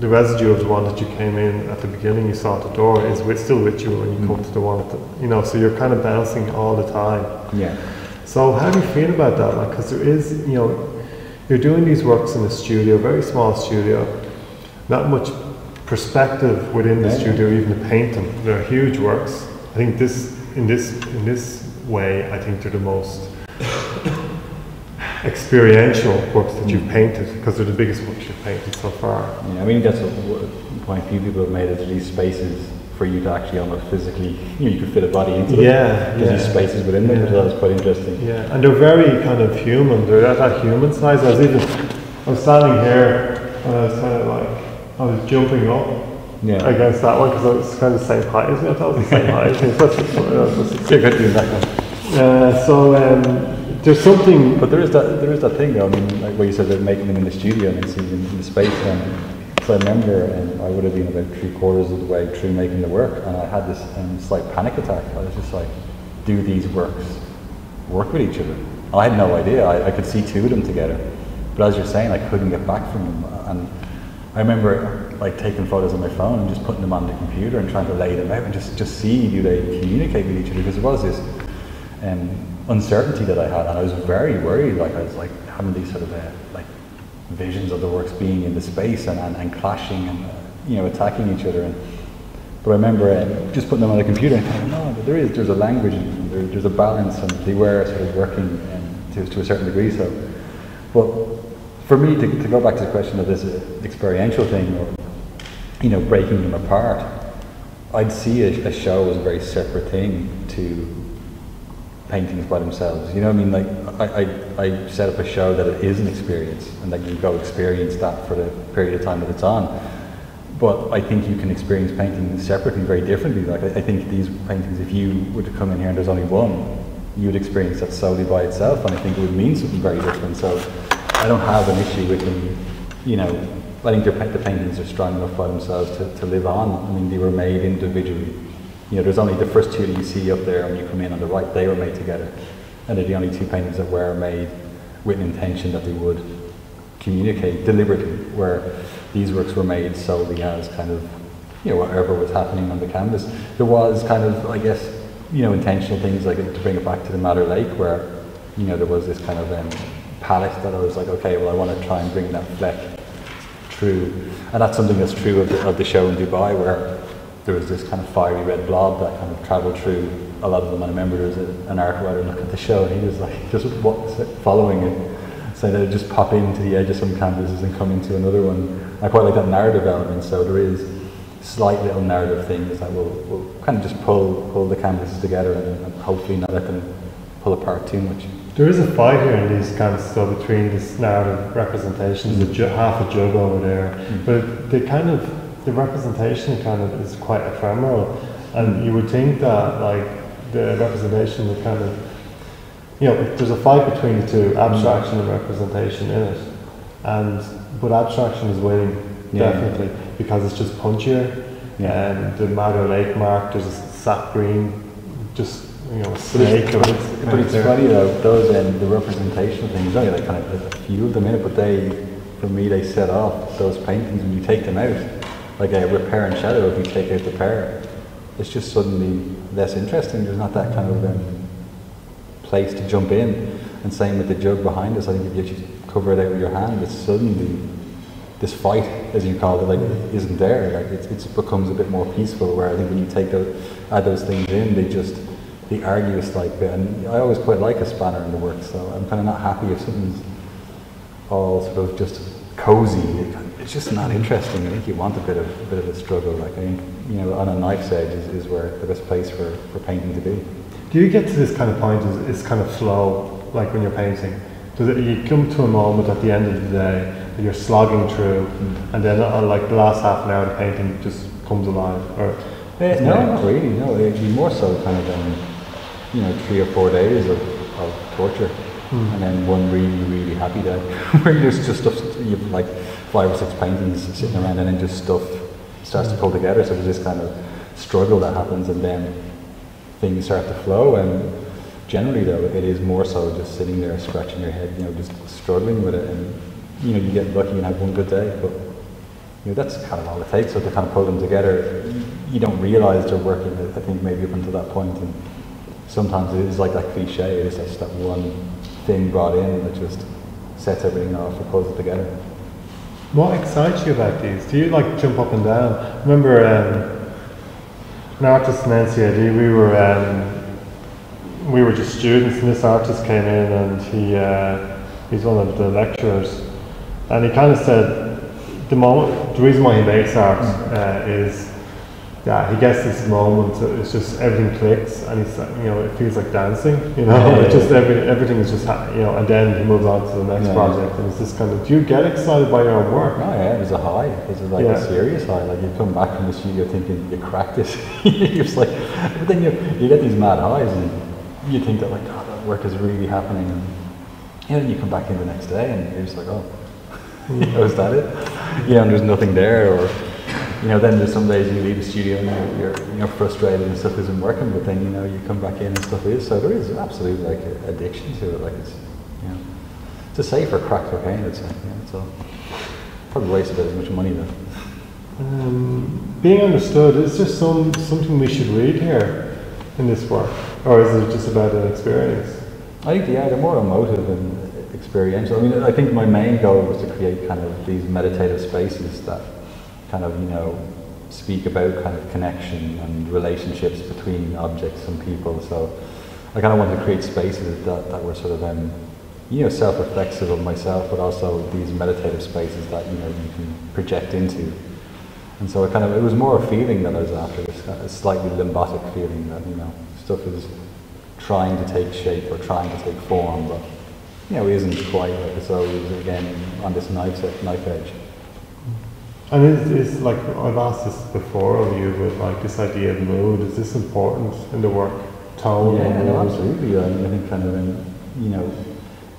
the residue of the one that you came in at the beginning, you saw at the door, is still with you when you come to the one, at the, you know, so you're kind of bouncing all the time. So how do you feel about that? Like, because there is, you know, you're doing these works in a studio, very small studio, not much perspective within the studio even to paint them. They're huge works. I think this, in this way, I think they're the most experiential works that you've painted, because they're the biggest works you've painted so far. Yeah, I mean, that's a point few people have made, is these spaces for you to actually almost physically, you know, you could fit a body into them. These spaces within them, which I thought was quite interesting. And they're very kind of human, they're at that human size. I was standing here and I was kind of like, I was jumping up against that one because I was kind of the same height as me. I thought it was the same height as me. There's something, but there is that thing though, I mean, like what you said, they're making them in the studio and seeing them in the space. I remember, and I would have been about 3/4 of the way through making the work, and I had this slight panic attack. I was just like, do these works work with each other? I had no idea. I could see two of them together, but as you're saying, I couldn't get back from them. And I remember like taking photos on my phone and just putting them on the computer and trying to lay them out and just see, do they communicate with each other? Because it was this uncertainty that I had, and I was very worried. Like, I was like having these sort of visions of the works being in the space and clashing and you know, attacking each other. And but I remember just putting them on the computer and thinking, no, but there's a language and there's a balance, and they were sort of working to a certain degree. So, well, for me to go back to the question of this experiential thing, or you know, breaking them apart, I'd see a show as a very separate thing to paintings by themselves, you know what I mean? Like, I set up a show that it is an experience, and that you go experience that for the period of time that it's on. But I think you can experience painting separately, very differently. Like, I think these paintings, if you were to come in here and there's only one, you would experience that solely by itself, and I think it would mean something very different. So I don't have an issue with them, you know. I think the paintings are strong enough by themselves to live on. I mean, they were made individually. You know, there's only the first two that you see up there when you come in on the right, they were made together. And they're the only two paintings that were made with an intention that they would communicate deliberately, where these works were made solely as kind of, you know, whatever was happening on the canvas. There was kind of, I guess, you know, intentional things, like to bring it back to the Madder Lake, where, you know, there was this kind of palette that I was like, okay, well, I want to try and bring that fleck through. And that's something that's true of the show in Dubai, where there was this kind of fiery red blob that kind of travelled through a lot of them. I remember there was an art writer looking at the show, and he was like just following it, so they would just pop into the edge of some canvases and come into another one. I quite like that narrative element, so there is slight little narrative things that will kind of just pull the canvases together and hopefully not let them pull apart too much. There is a fight here in these canvases, though, between this narrative representations, half a jug over there, but they kind of, the representation kind of is quite ephemeral, and you would think that like the representation would kind of, you know, there's a fight between the two, abstraction and representation in it, but abstraction is winning definitely, because it's just punchier. And the Madder Lake mark, there's a sap green, just, you know, a snake. But it's funny though, those the representational things, only like kind of a few of them in it, but they, for me, they set off those paintings when you take them out. Like a repair and shadow, if you take out the pair, it's just suddenly less interesting. There's not that kind of place to jump in. And same with the jug behind us, I think if you actually cover it out with your hand, it's suddenly, this fight, as you call it, like, isn't there. Like, it becomes a bit more peaceful, where I think when you add those things in, they argue a slight bit. And I always quite like a spanner in the work, so I'm kind of not happy if something's all sort of just cozy. It's just not interesting. I think you want a bit of a struggle. Like, I think, you know, on a knife's edge is where the best place for painting to be. Do you get to this kind of point? It's kind of slow, like when you're painting, Because you come to a moment at the end of the day that you're slogging through, and then like the last half an hour, the painting just comes alive. Or not really. No, it'd be more so kind of you know, 3 or 4 days of torture, and then one really happy day where there's just stuff. You've like 5 or 6 paintings sitting around, and then just stuff starts to pull together. So there's this kind of struggle that happens, and then things start to flow. And generally, though, it is more so just sitting there scratching your head, you know, just struggling with it. And you know, you get lucky and have one good day, but you know, that's kind of all it takes. So to kind of pull them together, you don't realize they're working. I think maybe up until that point, and sometimes it is like that cliche. It is just that one thing brought in that just sets everything off and pulls it together. What excites you about these? Do you like jump up and down? I remember an artist in NCAD, we were just students, and this artist came in, and he's one of the lecturers, and he kind of said the reason why he makes art is that he gets this moment, it's just everything clicks, and he's like, you know, it feels like dancing, you know, everything is just, you know, and then he moves on to the next project, and it's just kind of, do you get excited by your own work? Oh yeah, it was a high, it was like a serious high, like you come back from the studio thinking you cracked it, you're just like, but then you get these mad highs, and you think that like, God, that work is really happening, and you know, you come back in the next day, and you're just like, oh, is that it? You know, and there's nothing there, or... You know, then there's some days you leave the studio and you're frustrated and stuff isn't working, but then you know you come back in and stuff is. So there is an absolute like addiction to it. Like it's, you know, it's a safer crack cocaine. It's like, yeah, it's all probably wasted as much money though. Being understood. Is there something we should read here in this work, or is it just about an experience? I think they're more emotive and experiential. I mean, I think my main goal was to create kind of these meditative spaces that kind of, you know, speak about kind of connection and relationships between objects and people. So I kind of wanted to create spaces that were sort of, you know, self-reflexive of myself, but also these meditative spaces that, you know, you can project into. And so I kind of, it was more a feeling that I was after, this kind of slightly limbotic feeling that, you know, stuff is trying to take shape or trying to take form, but, you know, it isn't quite like it's always, again, on this knife edge. And it's like, I've asked this before of you, but like this idea of mood, is this important in the work? Tone? Yeah, no, absolutely. I mean, I think kind of, you know,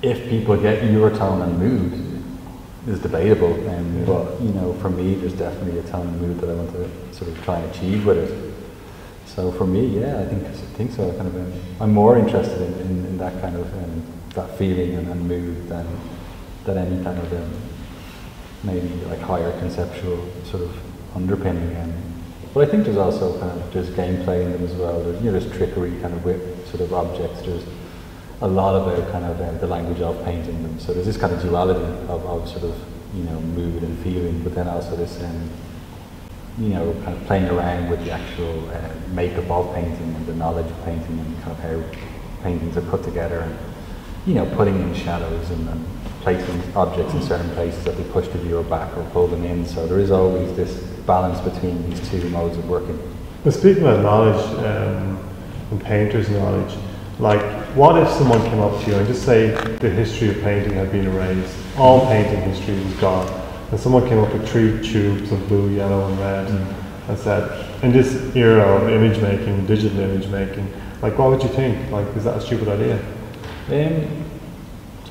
if people get your tone and mood, is debatable. But, you know, for me, there's definitely a tone and mood that I want to sort of try and achieve with it. So for me, yeah, I think so. Kind of, I'm more interested in that kind of, that feeling and mood than any kind of, maybe like higher conceptual sort of underpinning. But I think there's also kind of, there's gameplay in them as well. There's, you know, there's trickery kind of with sort of objects. There's a lot about kind of the language of painting them. So there's this kind of duality of sort of, you know, mood and feeling, but then also this, you know, kind of playing around with the actual makeup of painting and the knowledge of painting and kind of how paintings are put together and, you know, putting in shadows and placing objects in certain places that they push the viewer back or pull them in. So there is always this balance between these two modes of working. Well, speaking of knowledge and painters' knowledge, like what if someone came up to you and just say the history of painting had been erased, all painting history was gone, and someone came up with 3 tubes of blue, yellow and red and said, in this era of image making, digital image making, like what would you think? Like, is that a stupid idea?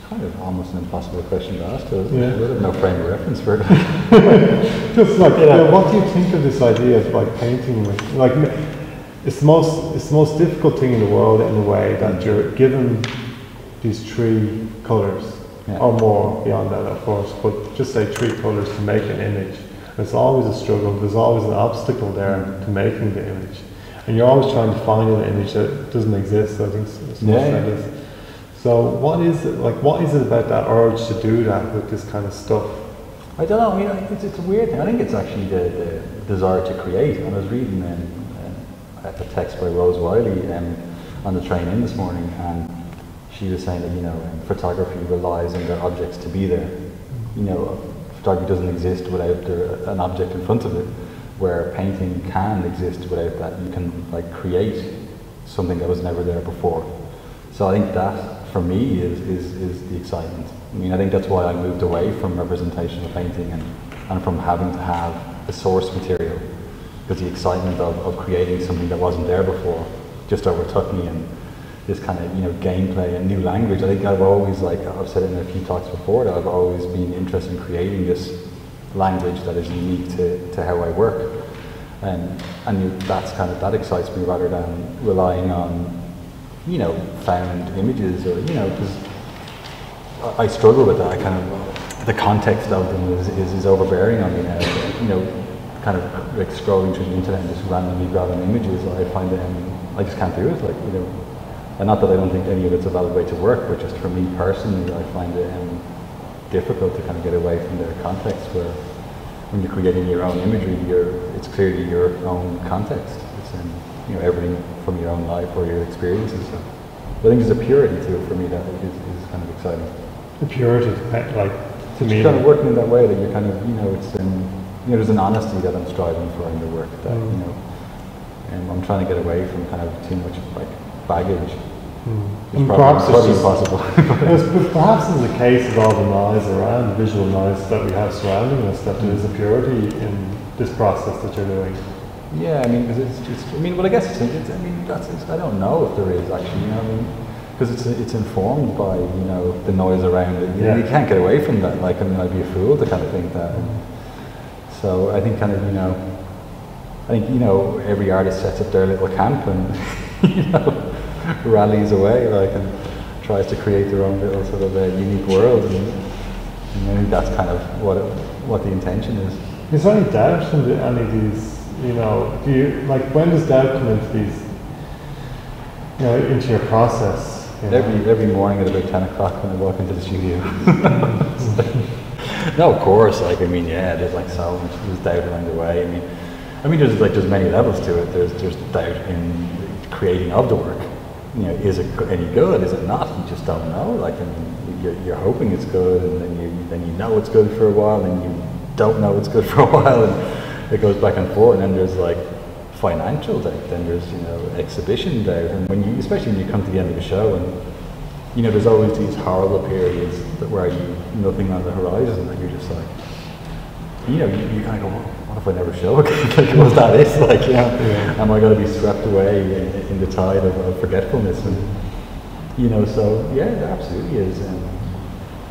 Kind of almost an impossible question to ask, isn't it? We have no frame of reference for it. Just like, you know, what do you think of this idea of like painting with, like, it's the most difficult thing in the world in a way that you're given these 3 colors or more beyond that, of course, but just say 3 colors to make an image. It's always a struggle. There's always an obstacle there to making the image, and you're always trying to find an image that doesn't exist. So I think it's most like this. So what is it, like, what is it about that urge to do that with this kind of stuff? I don't know, I mean, it's a weird thing. I think it's actually the desire to create. And I was reading a text by Rose Wiley on the train in this morning, and she was saying that, you know, photography relies on their objects to be there. You know, photography doesn't exist without an object in front of it, where painting can exist without that. You can, like, create something that was never there before. So I think that for me is the excitement. I mean, I think that's why I moved away from representational painting and from having to have the source material, because the excitement of creating something that wasn't there before just overtook me, and this kind of, you know, gameplay and new language. I think I've always, like I've said in a few talks before, that I've always been interested in creating this language that is unique to how I work, and that's kind of, that excites me, rather than relying on, you know, found images, or, you know, because I struggle with that. I kind of, the context of them is overbearing on me now. You know, kind of like scrolling through the internet and just randomly grabbing images, I find them, I just can't do it, like, you know. And not that I don't think any of it's a valid way to work, but just for me personally, I find it difficult to kind of get away from their context, where when you're creating your own imagery, it's clearly your own context. It's in, you know, everything from your own life or your experiences. So I think there's a purity to it for me that is kind of exciting. The purity, like, to me, kind of working in that way, that you're kind of, you know, it's in, you know, there's an honesty that I'm striving for in the work that, you know, and I'm trying to get away from kind of too much like baggage. It's probably impossible. Perhaps it's a case of our demise around the visual noise that we have surrounding us, that there is a purity in this process that you're doing. Yeah, I mean, because it's just, I mean, well, I guess it's I mean, that's, it's, I don't know if there is actually, you know, I mean, because it's informed by, you know, the noise around it. You know, you can't get away from that. Like, I mean, I'd be a fool to kind of think that. So I think kind of, you know, I think, you know, every artist sets up their little camp and, you know, rallies away, like, and tries to create their own little sort of unique world, and I think that's kind of what the intention is. Is there any doubt in any of these? You know, do you, like, when does doubt come into these? You know, into your process. You every morning at about 10 o'clock when I walk into the studio. No, of course. Like, I mean, yeah, there's like so much. There's doubt along the way. I mean, there's like many levels to it. There's doubt in creating of the work. You know, is it any good? Is it not? You just don't know. Like, I mean, you're hoping it's good, and then you know it's good for a while, and you don't know it's good for a while, and it goes back and forth. And then there's like financial doubt. Then there's, you know, exhibition doubt. And when you, especially when you come to the end of the show, and you know, there's always these horrible periods where you nothing on the horizon, and you're just like, you know, you kind of go, what if I never show again? Like, was that it? Like, you know, am I going to be swept away in the tide of forgetfulness? And, you know, so yeah, there absolutely is. And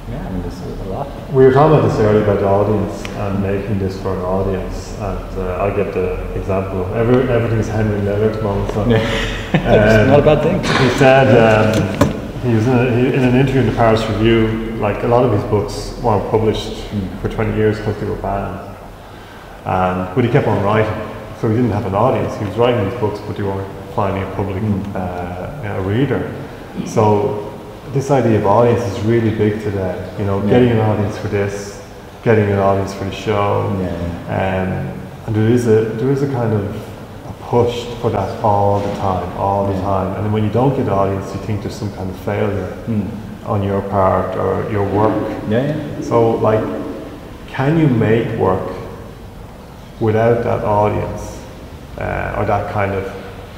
yeah, I mean, there's a lot. We were talking about this earlier about the audience and making this for an audience. And I get the example of everything's Henry Miller at the moment. So, it's not a bad thing. He said he was in an interview in the Paris Review. Like, a lot of his books weren't published for 20 years because they were banned, but he kept on writing, so he didn't have an audience. He was writing these books, but they weren't finding a public a reader. So this idea of audience is really big today, you know, getting an audience for this, getting an audience for the show, and there is a kind of a push for that all the time, and then when you don't get an audience, you think there's some kind of failure on your part or your work. So, like, can you make work without that audience or that kind of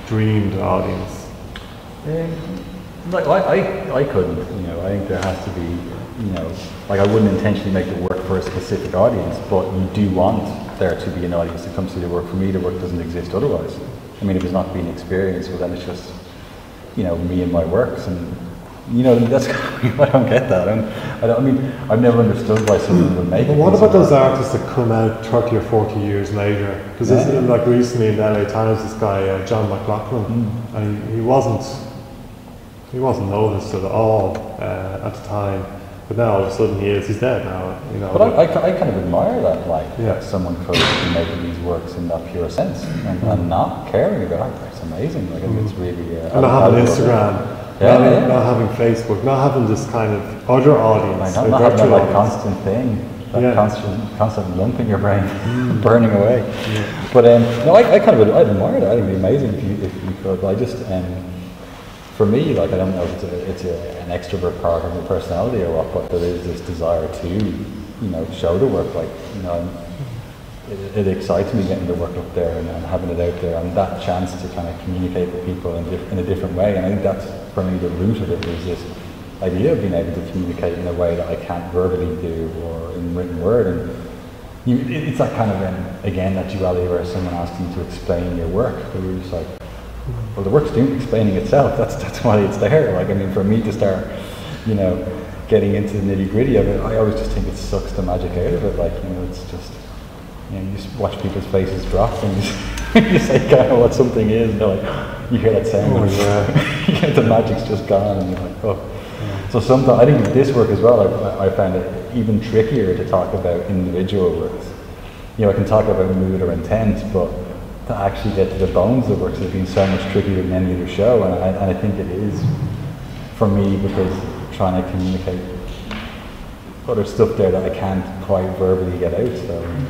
dreamed audience? Like, I couldn't, you know. I think there has to be, you know, like, I wouldn't intentionally make the work for a specific audience, but you do want there to be an audience that comes to the work. For me, the work doesn't exist otherwise. I mean, if it's not being experienced, well, then it's just, you know, me and my works. And you know, that's, I don't get that. I've never understood why some of them make it. But what about those artists that come out 30 or 40 years later? Because like, recently in the LA Times, this guy John McLaughlin, and he wasn't noticed at all at the time, but now all of a sudden he is. He's dead now, you know. But I kind of admire that, like, someone for making these works in that pure sense and not caring about it. It's amazing. Like, it's really. And I have an Instagram. Not having Facebook, not having this kind of other audience, not having that, like, constant thing, that constant lump in your brain, burning away. But no, I kind of admire that. I think it'd be amazing if you could. I just, for me, like, I don't know if it's an extrovert part of my personality or what, but there is this desire to, you know, show the work. Like, you know, it excites me getting the work up there and having it out there, and that chance to kind of communicate with people in a different way. And I think that's, for me, the root of it is this idea of being able to communicate in a way that I can't verbally do or in written word. And you, it's that kind of, again, that duality where someone asks you to explain your work, but you're just like, well, the work's doing explaining itself. That's why it's there. Like, I mean, for me to start, you know, getting into the nitty gritty of it, I always just think it sucks the magic out of it. Like, you know, it's just, you know, you just watch people's faces drop and you say kind of what something is, and they're like, you hear that sound, oh, yeah. The magic's just gone, and you're like, oh. Yeah. So sometimes, I think with this work as well, I found it even trickier to talk about individual works. You know, I can talk about mood or intent, but to actually get to the bones of works has been so much trickier than any other show, and I think it is for me, because trying to communicate other stuff there that I can't quite verbally get out, so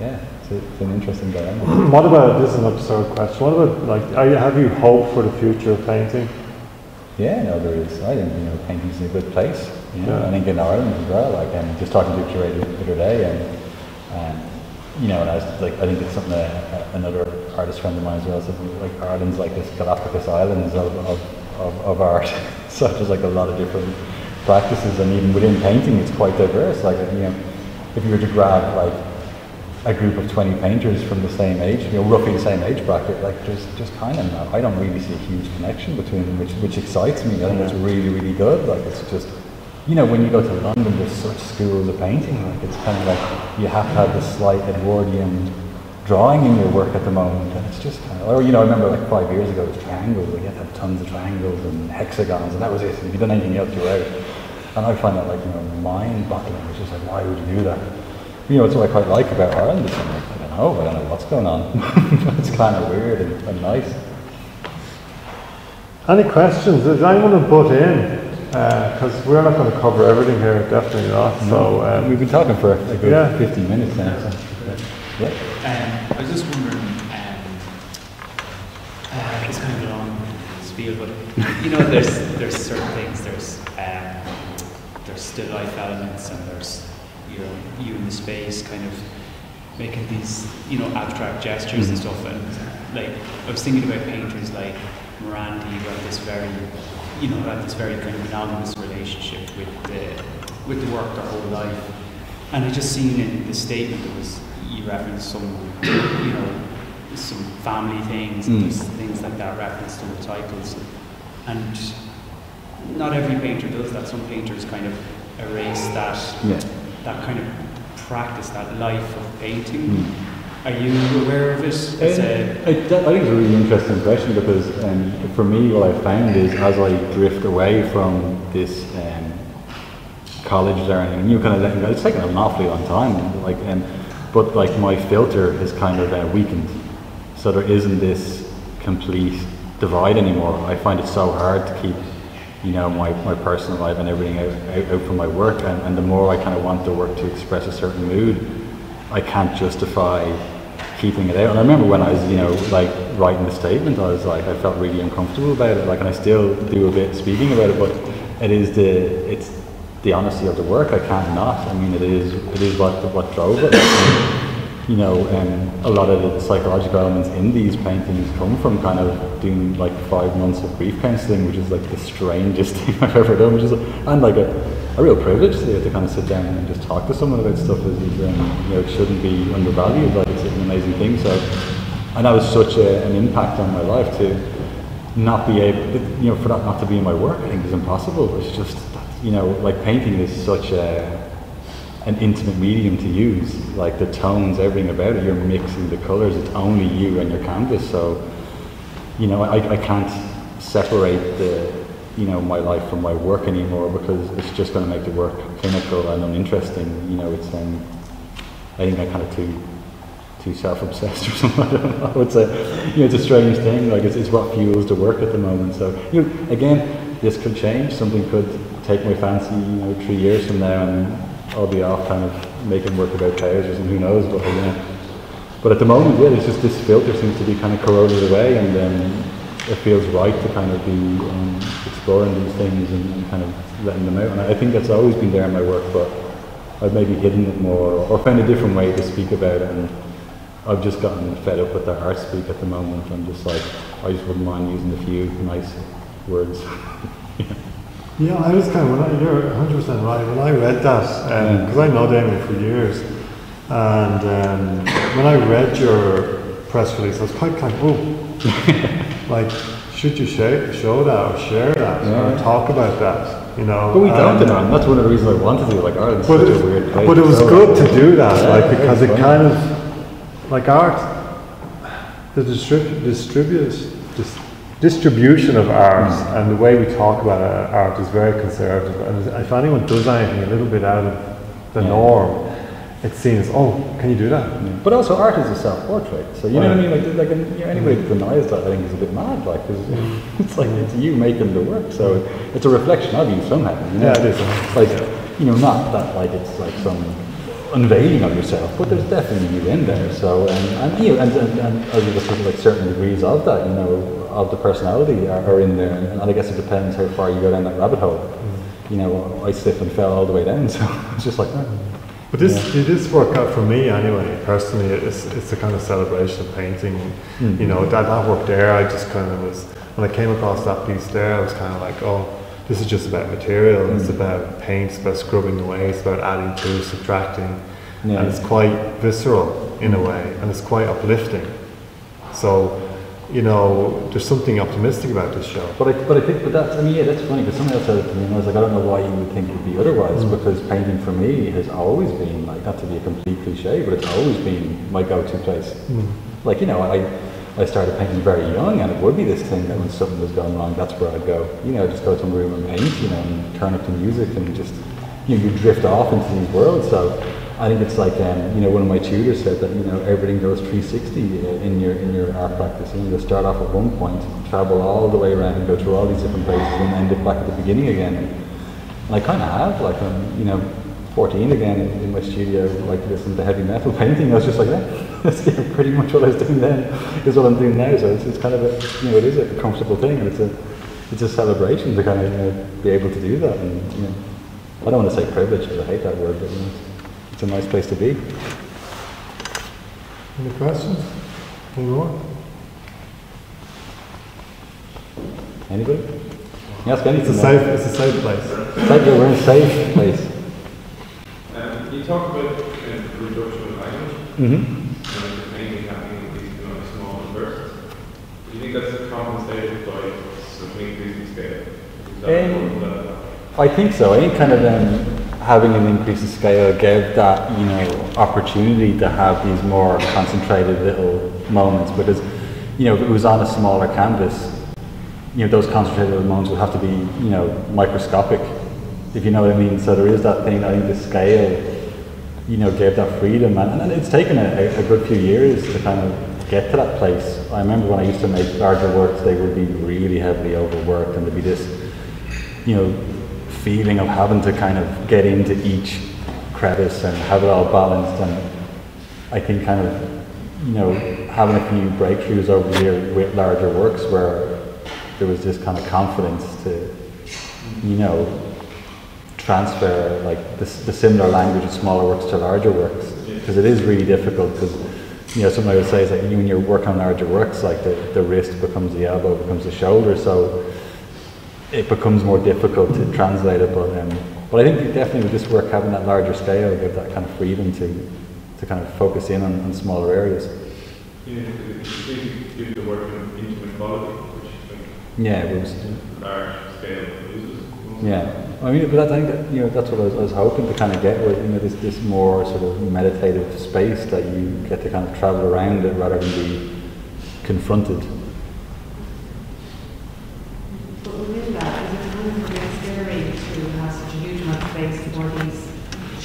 yeah, it's an interesting dilemma. What about, this is an absurd question, what about, like, have you hope for the future of painting? Yeah, no, there is. I think, you know, painting's in a good place, you know, I think in Ireland as well. Like, I'm just talking to a curator the other day, and you know, and I was like, I think it's something that another artist friend of mine as well said, like, Ireland's like this Galapagos Islands of art. So there's like a lot of different practices, and even within painting, it's quite diverse. Like, you know, if you were to grab like a group of 20 painters from the same age, you know, roughly the same age bracket, like there's just kind of not, I don't really see a huge connection between them, which excites me. I think it's really, really good. Like, it's just, you know, when you go to London, there's such schools of painting. Like, it's kind of like you have to have this slight Edwardian drawing in your work at the moment, and it's just kind of, or, you know, I remember like 5 years ago, it was triangles. We had to have tons of triangles and hexagons, and that was it. If you done anything else, you were out. And I find that, like, you know, mind-boggling. It's just like, why would you do that? You know, it's what I quite like about Ireland. It's like, I don't know what's going on. It's kind of weird and nice. Any questions? Does anyone butt in? Because we're not going to cover everything here, definitely not. No. So we've been talking for a good 15 minutes now. So. Yeah. I was just wondering, it's kind of a long spiel, but you know, there's certain things. There's still life elements, and there's, you know, you in the space kind of making these, you know, abstract gestures and stuff. And like, I was thinking about painters like Morandi, who had this very, you know, kind of anonymous relationship with the work their whole life. And I just seen in the statement that was, you referenced some, you know, some family things and just things like that referenced in the titles. And not every painter does that. Some painters kind of erase that, that kind of practice, that life of painting. Are you aware of it? I think it's a really interesting question, because for me, what I found is, as I drift away from this college learning, you kind of letting go, it's taken an awfully long time, but like my filter is kind of weakened, so there isn't this complete divide anymore. I find it so hard to keep, you know, my personal life and everything out from my work, and the more I kind of want the work to express a certain mood, I can't justify keeping it out. And I remember when I was, you know, like writing the statement, I was like, I felt really uncomfortable about it, like, and I still do a bit speaking about it, but it is it's the honesty of the work. I can't not. I mean, it is what drove it. You know, a lot of the psychological elements in these paintings come from kind of doing like 5 months of grief counselling, which is like the strangest thing I've ever done, which is, and like a real privilege to kind of sit down and just talk to someone about stuff as if, you know, it shouldn't be undervalued. Like, it's an amazing thing. So, and that was such an impact on my life, to not be able, you know, for that not to be in my work, I think is impossible. It's just, you know, like painting is such an intimate medium to use. Like the tones, everything about it, you're mixing the colours, it's only you and your canvas. So, you know, I can't separate the, you know, my life from my work anymore, because it's just going to make the work clinical and uninteresting. You know, it's I think I'm kind of too self-obsessed or something. I don't know. It's you know, it's a strange thing. Like it's what fuels the work at the moment. So, you know, again, this could change. Something could take my fancy. You know, 3 years from now, and I'll be off kind of making work about trousers, and who knows? But you know, but at the moment, yeah, there's just this filter seems to be kind of corroded away, and then. It feels right to kind of be exploring these things and kind of letting them out. And I think that's always been there in my work, but I've maybe hidden it more or found a different way to speak about it. And I've just gotten fed up with the art speak at the moment. I'm just like, I just wouldn't mind using a few nice words. Yeah. Yeah, I was kind of, you're 100% right. When I read that, because I know Damien for years, and when I read your press release, I was quite kind of, oh, like, should you show that or share that or talk about that, you know? But we talked about it. That's one of the reasons I wanted to do, like, Ireland's such a weird place. But it was good to do that, like, because it kind of, like, art, the distribution of art and the way we talk about art is very conservative, and if anyone does anything a little bit out of the norm, it seems, oh, can you do that? But also art is a self-portrait, so you know what I mean, like anybody that denies that, I think, is a bit mad, like, it's like, it's you making the work, so it's a reflection of you somehow, you know? Yeah, it is. It's like, you know, not that like it's like some unveiling of yourself, but there's definitely you in there. So and you and I think like certain degrees of that, you know, of the personality are in there, and I guess it depends how far you go down that rabbit hole. You know, I slipped and fell all the way down, so it's just like. But this work out for me anyway. Personally, it's a kind of celebration of painting. You know, that work there, I just kind of was, when I came across that piece there, I was kind of like, oh, this is just about material, it's about paint, it's about scrubbing away, it's about adding to, subtracting, and it's quite visceral in a way, and it's quite uplifting. So, you know, there's something optimistic about this show. But I think that's, I mean, yeah, that's funny, because someone else said it to me, and I was like, I don't know why you would think it would be otherwise, because painting for me has always been, like, not to be a complete cliche, but it's always been my go-to place. Like, you know, I started painting very young, and it would be this thing that when something was going wrong, that's where I'd go. You know, just go to a room and paint, you know, and turn up to music, and just, you know, you drift off into these worlds. So I think it's like, you know, one of my tutors said that, you know, everything goes 360 in your art practice. You know, you start off at one point, travel all the way around, go through all these different places, and end up back at the beginning again. And I kind of have, like, you know, 14 again in my studio, like listening to heavy metal painting. I was just like, yeah, that's pretty much what I was doing then is what I'm doing now. So it's kind of a, you know, it is a comfortable thing, and it's a celebration to kind of, you know, be able to do that. And you know, I don't want to say privilege because I hate that word, but you know, it's a nice place to be. Any questions? Any more? Anybody? You ask anything. It's a safe place. It's like we're in a safe place. Talk about the reduction of language, and mainly happening in these kind of small bursts. Do you think that's compensated by some increasing scale? I think so. I think kind of having an increase in scale gave that, you know, opportunity to have these more concentrated little moments. Because, you know, if it was on a smaller canvas, you know, those concentrated little moments would have to be, you know, microscopic, if you know what I mean. So there is that thing. I think the scale, you know, gave that freedom, and it's taken a good few years to kind of get to that place. I remember when I used to make larger works, they would be really heavily overworked, and there'd be this, you know, feeling of having to kind of get into each crevice and have it all balanced. And I think kind of, you know, having a few breakthroughs over the year with larger works where there was this kind of confidence to, you know, transfer like the similar language of smaller works to larger works, because it is really difficult. Because, you know, something I would say is like when you're working on larger works, like the wrist becomes the elbow, becomes the shoulder, so it becomes more difficult to translate it. But I think definitely with this work, having that larger scale gave that kind of freedom to kind of focus in on smaller areas. Yeah, it gives the work an intimate quality, which I think it was large scale loses. Yeah. I mean, but I think that, you know, that's what I was hoping to kind of get with, you know, this more sort of meditative space that you get to kind of travel around it rather than be confronted. But within that, is it kind of really scary to have such a huge amount of space for these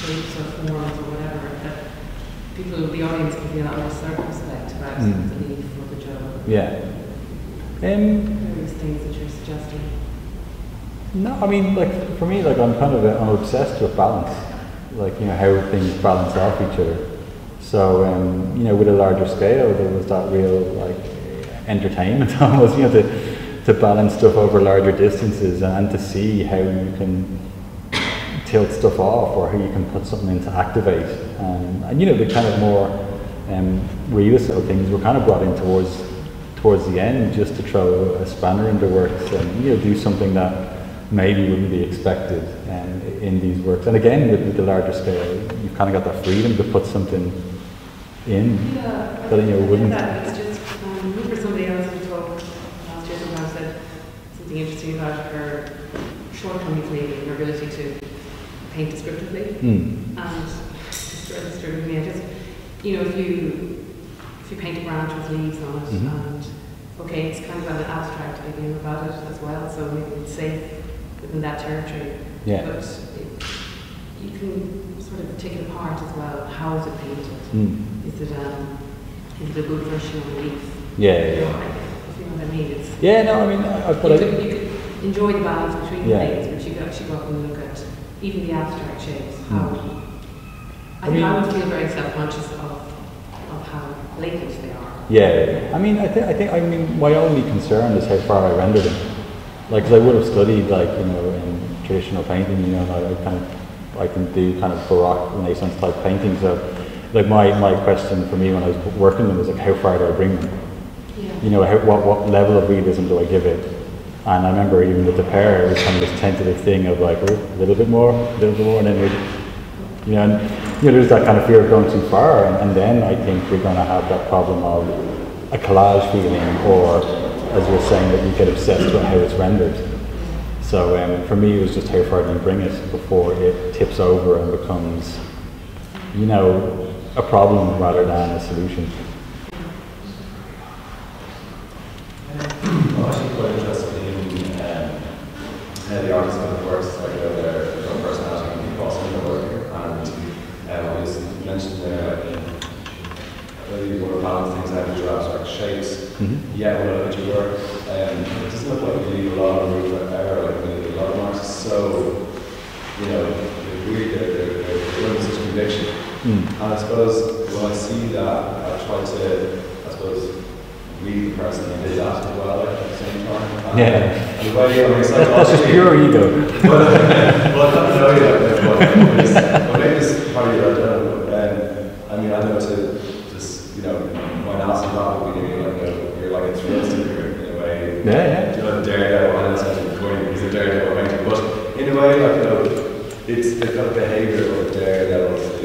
shapes or forms or whatever, that people in the audience can be a lot more circumspect about the need for the job? Yeah. Various things that you're suggesting. No, I mean, like, for me, like, I'm kind of I'm obsessed with balance, like, you know, how things balance off each other. So, you know, with a larger scale, there was that real, like, entertainment almost, you know, to balance stuff over larger distances and to see how you can tilt stuff off or how you can put something in to activate. And, you know, the kind of more reusable things were kind of brought in towards the end, just to throw a spanner into works and, you know, do something that maybe wouldn't be expected in these works. And again, with the larger scale, you've kind of got that freedom to put something in that you know, wouldn't. It's just, I remember somebody else who talked last year somehow said something interesting about her shortcomings, maybe, and her ability to paint descriptively. Mm. And just registered with me. I just, you know, if you paint a branch with leaves on it, mm-hmm. and okay, it's kind of an abstract idea about it as well, so maybe it's safe within that territory. Yeah. But you can sort of take it apart as well. How is it painted? Mm. Is it a good version of a leaf? Yeah. If you know what I mean. It's, yeah. No. I mean, you could enjoy the balance between the things, but you could actually go up and look at even the abstract shapes. How I would feel very self-conscious of how latent they are. Yeah, I mean, I think my only concern is how far I rendered it. Like, 'cause I would have studied, like, you know, in traditional painting, you know, and I can do Baroque Renaissance type paintings. So, like, my question for me when I was working them was like, how far do I bring them? Yeah. You know, what level of realism do I give it? And I remember even with the pair, it was kind of this tentative thing of like, oh, a little bit more, and then we, you know. You know, there's that kind of fear of going too far, and then I think we're going to have that problem of a collage feeling, or, as we're saying, that you get obsessed with how it's rendered. So for me, it was just how far do you bring it before it tips over and becomes, you know, a problem rather than a solution. I'm actually quite interested in how the artist kind of works, like their own personality can be possible in the work. You mentioned there, whether you want to balance things out with your abstract shapes, mm-hmm. yeah, when I look at your work, it doesn't look like you leave a lot of room for error, like a lot of marks. So, you know, they're doing such conviction. Mm. And I suppose when I see that, I try to, read the person who did that as well, like, at the same time. And the way that's just pure ego. Well, maybe it's probably your identity. I mean, I know to just, you know, when I asked about it, you're like a thrill seeker in a way. Yeah. You're like a daredevil, and it's actually recording, he's a daredevil painter. But in a way, like, you know, it's the kind of behavior of daredevils to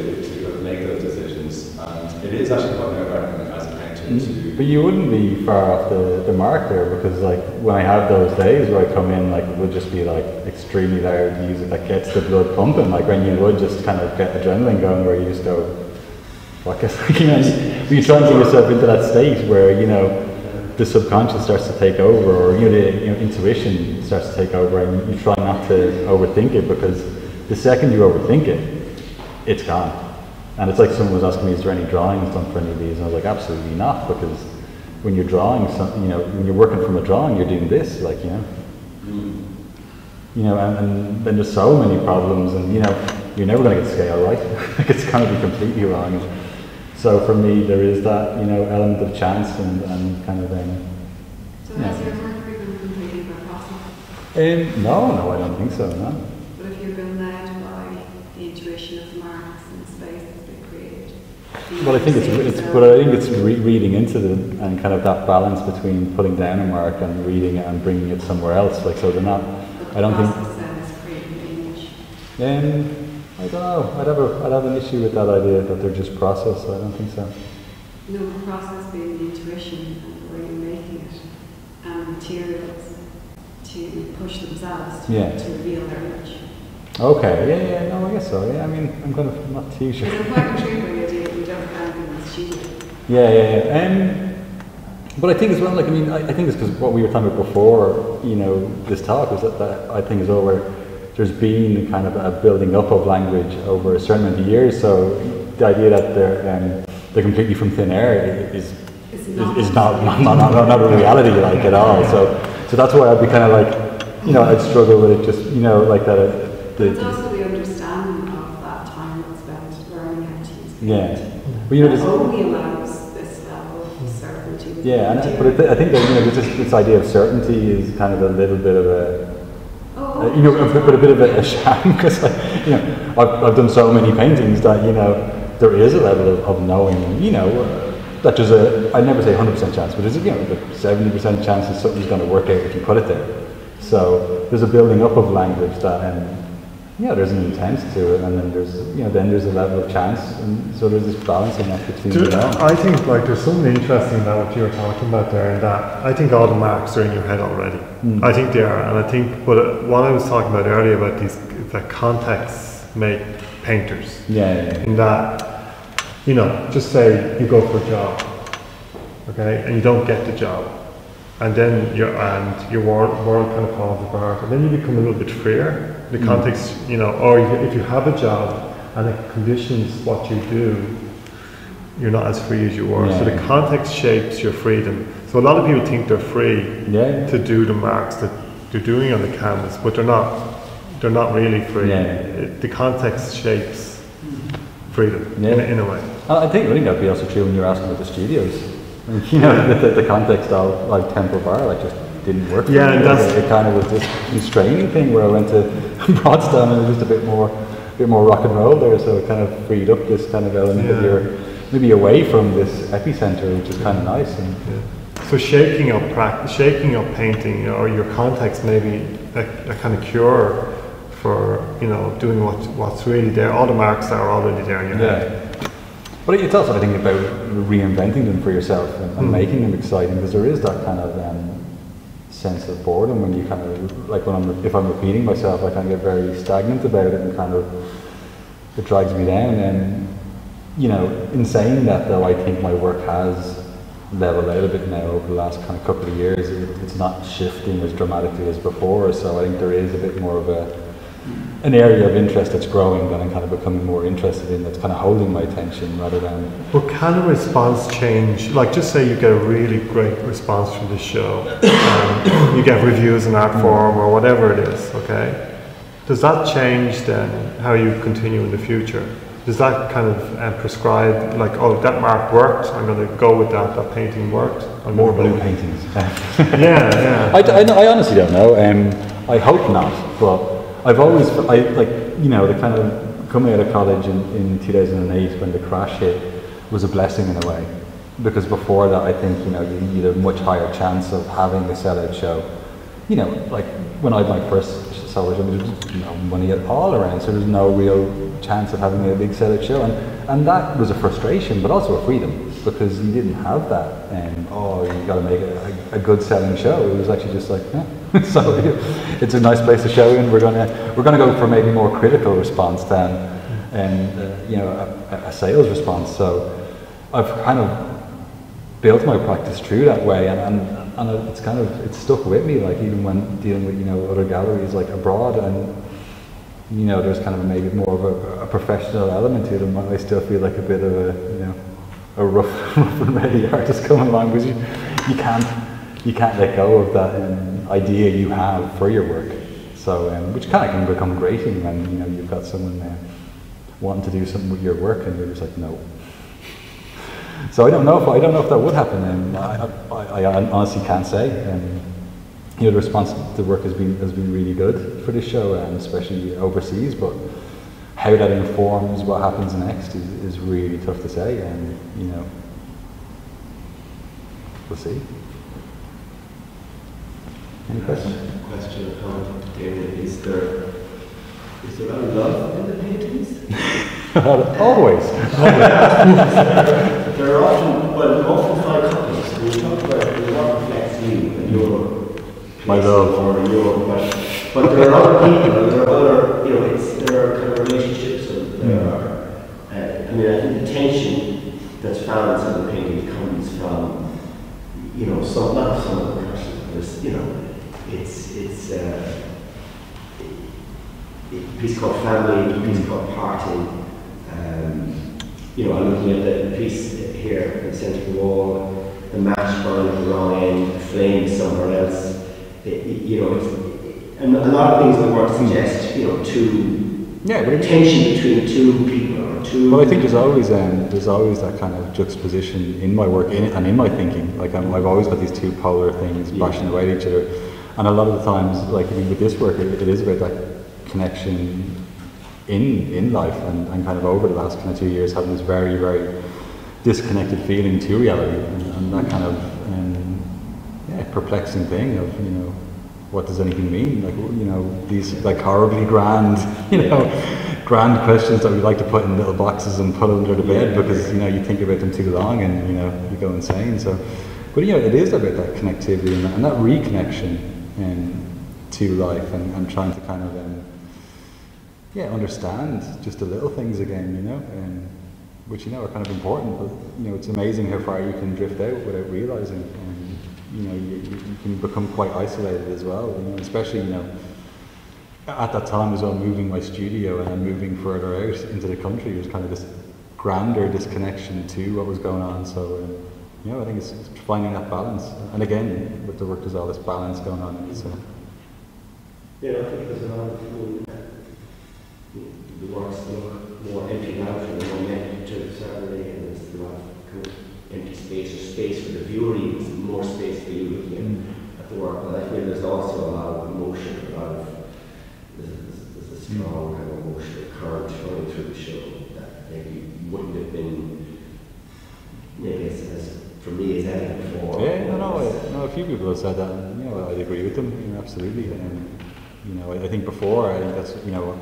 make those decisions. And it is actually quite nerve-wracking as a painter to. But you wouldn't be far off the mark there, because like when I have those days where I come in, like it would just be like extremely loud music that gets the blood pumping, like when you would just kind of get adrenaline going, where you just go, fuck it, you know, you try and get yourself into that state where, you know, the subconscious starts to take over, or you know, intuition starts to take over, and you try not to overthink it, because the second you overthink it, it's gone. And it's like someone was asking me, is there any drawings done for any of these? And I was like, absolutely not, because when you're drawing something, you know, when you're working from a drawing, you're doing this, like, you know. Mm. You know, and then there's so many problems, and, you know, you're never going to get scale right. Like, it's going to be completely wrong. So for me, there is that, you know, element of chance and kind of thing. So has your work ever been completed by process? No, I don't think so, no. But if you've been led by the intuition of marks and space, well, I think it's reading into them, and kind of that balance between putting down a mark and reading it and bringing it somewhere else. Like, so they're not. I don't think. I don't know. I'd have an issue with that idea that they're just process. I don't think so. No, the process being the intuition and the way you're making it, and materials to push themselves to reveal their image. Okay. Yeah. No, I guess so. Yeah. I mean, I'm not too sure. But I think as well, like, I mean, I think it's because what we were talking about before, you know, this talk was that I think is over. There's been kind of a building up of language over a certain amount of years, so the idea that they're completely from thin air is not a reality, like, at all. So that's why I'd be kind of like, you know, I'd struggle with it, just, you know, like that. It's also the understanding of that time that's spent learning how to use paint. But, you know, it only allows this level of certainty. Yeah, but I think that, you know, this idea of certainty is kind of a little bit of a sham, because, like, you know, I've done so many paintings that, you know, there is a level of knowing, you know, that there's I never say 100% chance, but there's, you know, a 70% chance that something's going to work out if you put it there. So there's a building up of language that, yeah, there's an intent to it, and then there's, you know, then there's a level of chance, and so there's this balancing act between them. I think, like, there's something interesting about what you were talking about there, and that I think all the marks are in your head already. Mm. I think they are, and I think what I was talking about earlier about these, that contexts make painters. Yeah, yeah, yeah. In that, you know, just say you go for a job, okay, and you don't get the job. And then your world kind of falls apart, and then you become a little bit freer. The context, you know, or if you have a job and it conditions what you do, you're not as free as you were. Yeah. So the context shapes your freedom. So a lot of people think they're free to do the marks that they're doing on the canvas, but they're not. They're not really free. Yeah. The context shapes freedom in a way. I think that'd be also true when you're asking about the studios. You know, the context of, like, Temple Bar, like, just didn't work. Yeah, and that's it. Kind of was this constraining thing where I went to Broadstone, and it was just a bit more rock and roll there. So it kind of freed up this kind of element that you're maybe away from this epicenter, which is kind of nice. And, so shaking up practice, shaking up painting, or your context, maybe a kind of cure for, you know, doing what's really there. All the marks that are already there in your head. But it's also, I think, about reinventing them for yourself and making them exciting, because there is that kind of sense of boredom when you kind of, like, if I'm repeating myself, I kind of get very stagnant about it and kind of, it drags me down. And, you know, in saying that, though, I think my work has leveled out a bit now over the last kind of couple of years. It's not shifting as dramatically as before, so I think there is a bit more of an area of interest that's growing, that I'm kind of becoming more interested in, that's kind of holding my attention rather than... But can a response change? Like, just say you get a really great response from this show, you get reviews in art form or whatever it is, okay? Does that change then how you continue in the future? Does that kind of prescribe, like, oh, that mark worked, I'm going to go with that painting worked? More blue paintings. Yeah. I honestly don't know. I hope not, but... I've always, the kind of coming out of college in 2008 when the crash hit was a blessing in a way, because before that, I think, you know, you had a much higher chance of having a sellout show. You know, like, when I had my first solo show, there was no money at all around, so there was no real chance of having a big sellout show, and that was a frustration, but also a freedom, because you didn't have that, and you got to make a good selling show. It was actually just like, yeah. So it's a nice place to show, and we're gonna go for maybe more critical response than a sales response. So I've kind of built my practice through that way, and it's kind of, it's stuck with me. Like, even when dealing with, you know, other galleries, like, abroad, and, you know, there's kind of maybe more of a professional element to them, but I still feel like a bit of a, you know, a rough and ready artist coming along, because you can't let go of that idea you have for your work. So, which kind of can become grating when, you know, you've got someone wanting to do something with your work, and you're just like, no. So I don't know if that would happen. I honestly can't say. You know, the response to the work has been really good for this show, and especially overseas. But how that informs what happens next is really tough to say. And, you know, we'll see. Any question? I have a question about Damien. Is there a lot of love in the paintings? Always. There are often, well, often dichotomies. When you talk about it, a lot reflects you and your my love, or your but there are other people, there are other, you know, there are kind of relationships, and there are. I mean, I think the tension that's found in some of the paintings comes from, you know, some of the person, you know. It's a piece called Family, a piece called Party. You know, I'm looking at the piece here in the centre of the wall, the match burning at the wrong end, the flame somewhere else. You know, and a lot of things in the work suggest, you know, tension between two people or two. Well, I think there's always that kind of juxtaposition in my work and in my thinking. Like, I've always got these two polar things bashing away at each other. And a lot of the times, like, I mean, with this work, it is about that connection in life, and kind of over the last kind of 2 years having this very, very disconnected feeling to reality, and that kind of perplexing thing of, you know, what does anything mean? Like, you know, these like horribly grand, you know, grand questions that we like to put in little boxes and put under the bed because, you know, you think about them too long and, you know, you go insane. So, but, you know, it is about that connectivity and that reconnection to life and trying to kind of, yeah, understand just the little things again, you know, which, you know, are kind of important, but, you know, it's amazing how far you can drift out without realizing. You know, you can become quite isolated as well, you know, especially, you know, at that time as well, moving my studio and then moving further out into the country, was kind of this grander disconnection to what was going on. So, you know, I think it's finding that balance. And again, with the work, there's all this balance going on. So. Yeah, I think there's a lot of people the work's more empty now and more meant to Saturday, and there's a lot of kind of empty space or space for the viewer, even more space for you looking at the work. And I feel there's also a lot of emotion, a lot of there's a strong kind of emotional current running through the show that maybe wouldn't have been maybe as for me as ever before. Yeah, no, a few people have said that, and, you know, I'd agree with them, you know, absolutely. And you know, I think before, I think that's, you know,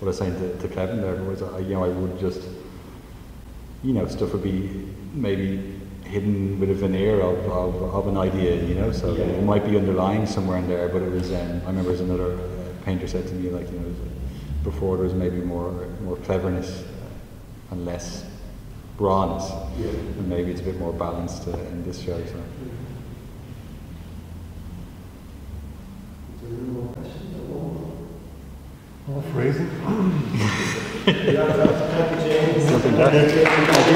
what I was saying to Kevin there was, you know, I would just, you know, stuff would be maybe hidden with a veneer of an idea, you know, so it might be underlying somewhere in there, but it was, I remember as another painter said to me, like, you know, before there was maybe more cleverness and less rawness, and maybe it's a bit more balanced in this show, so. More phrasing. Something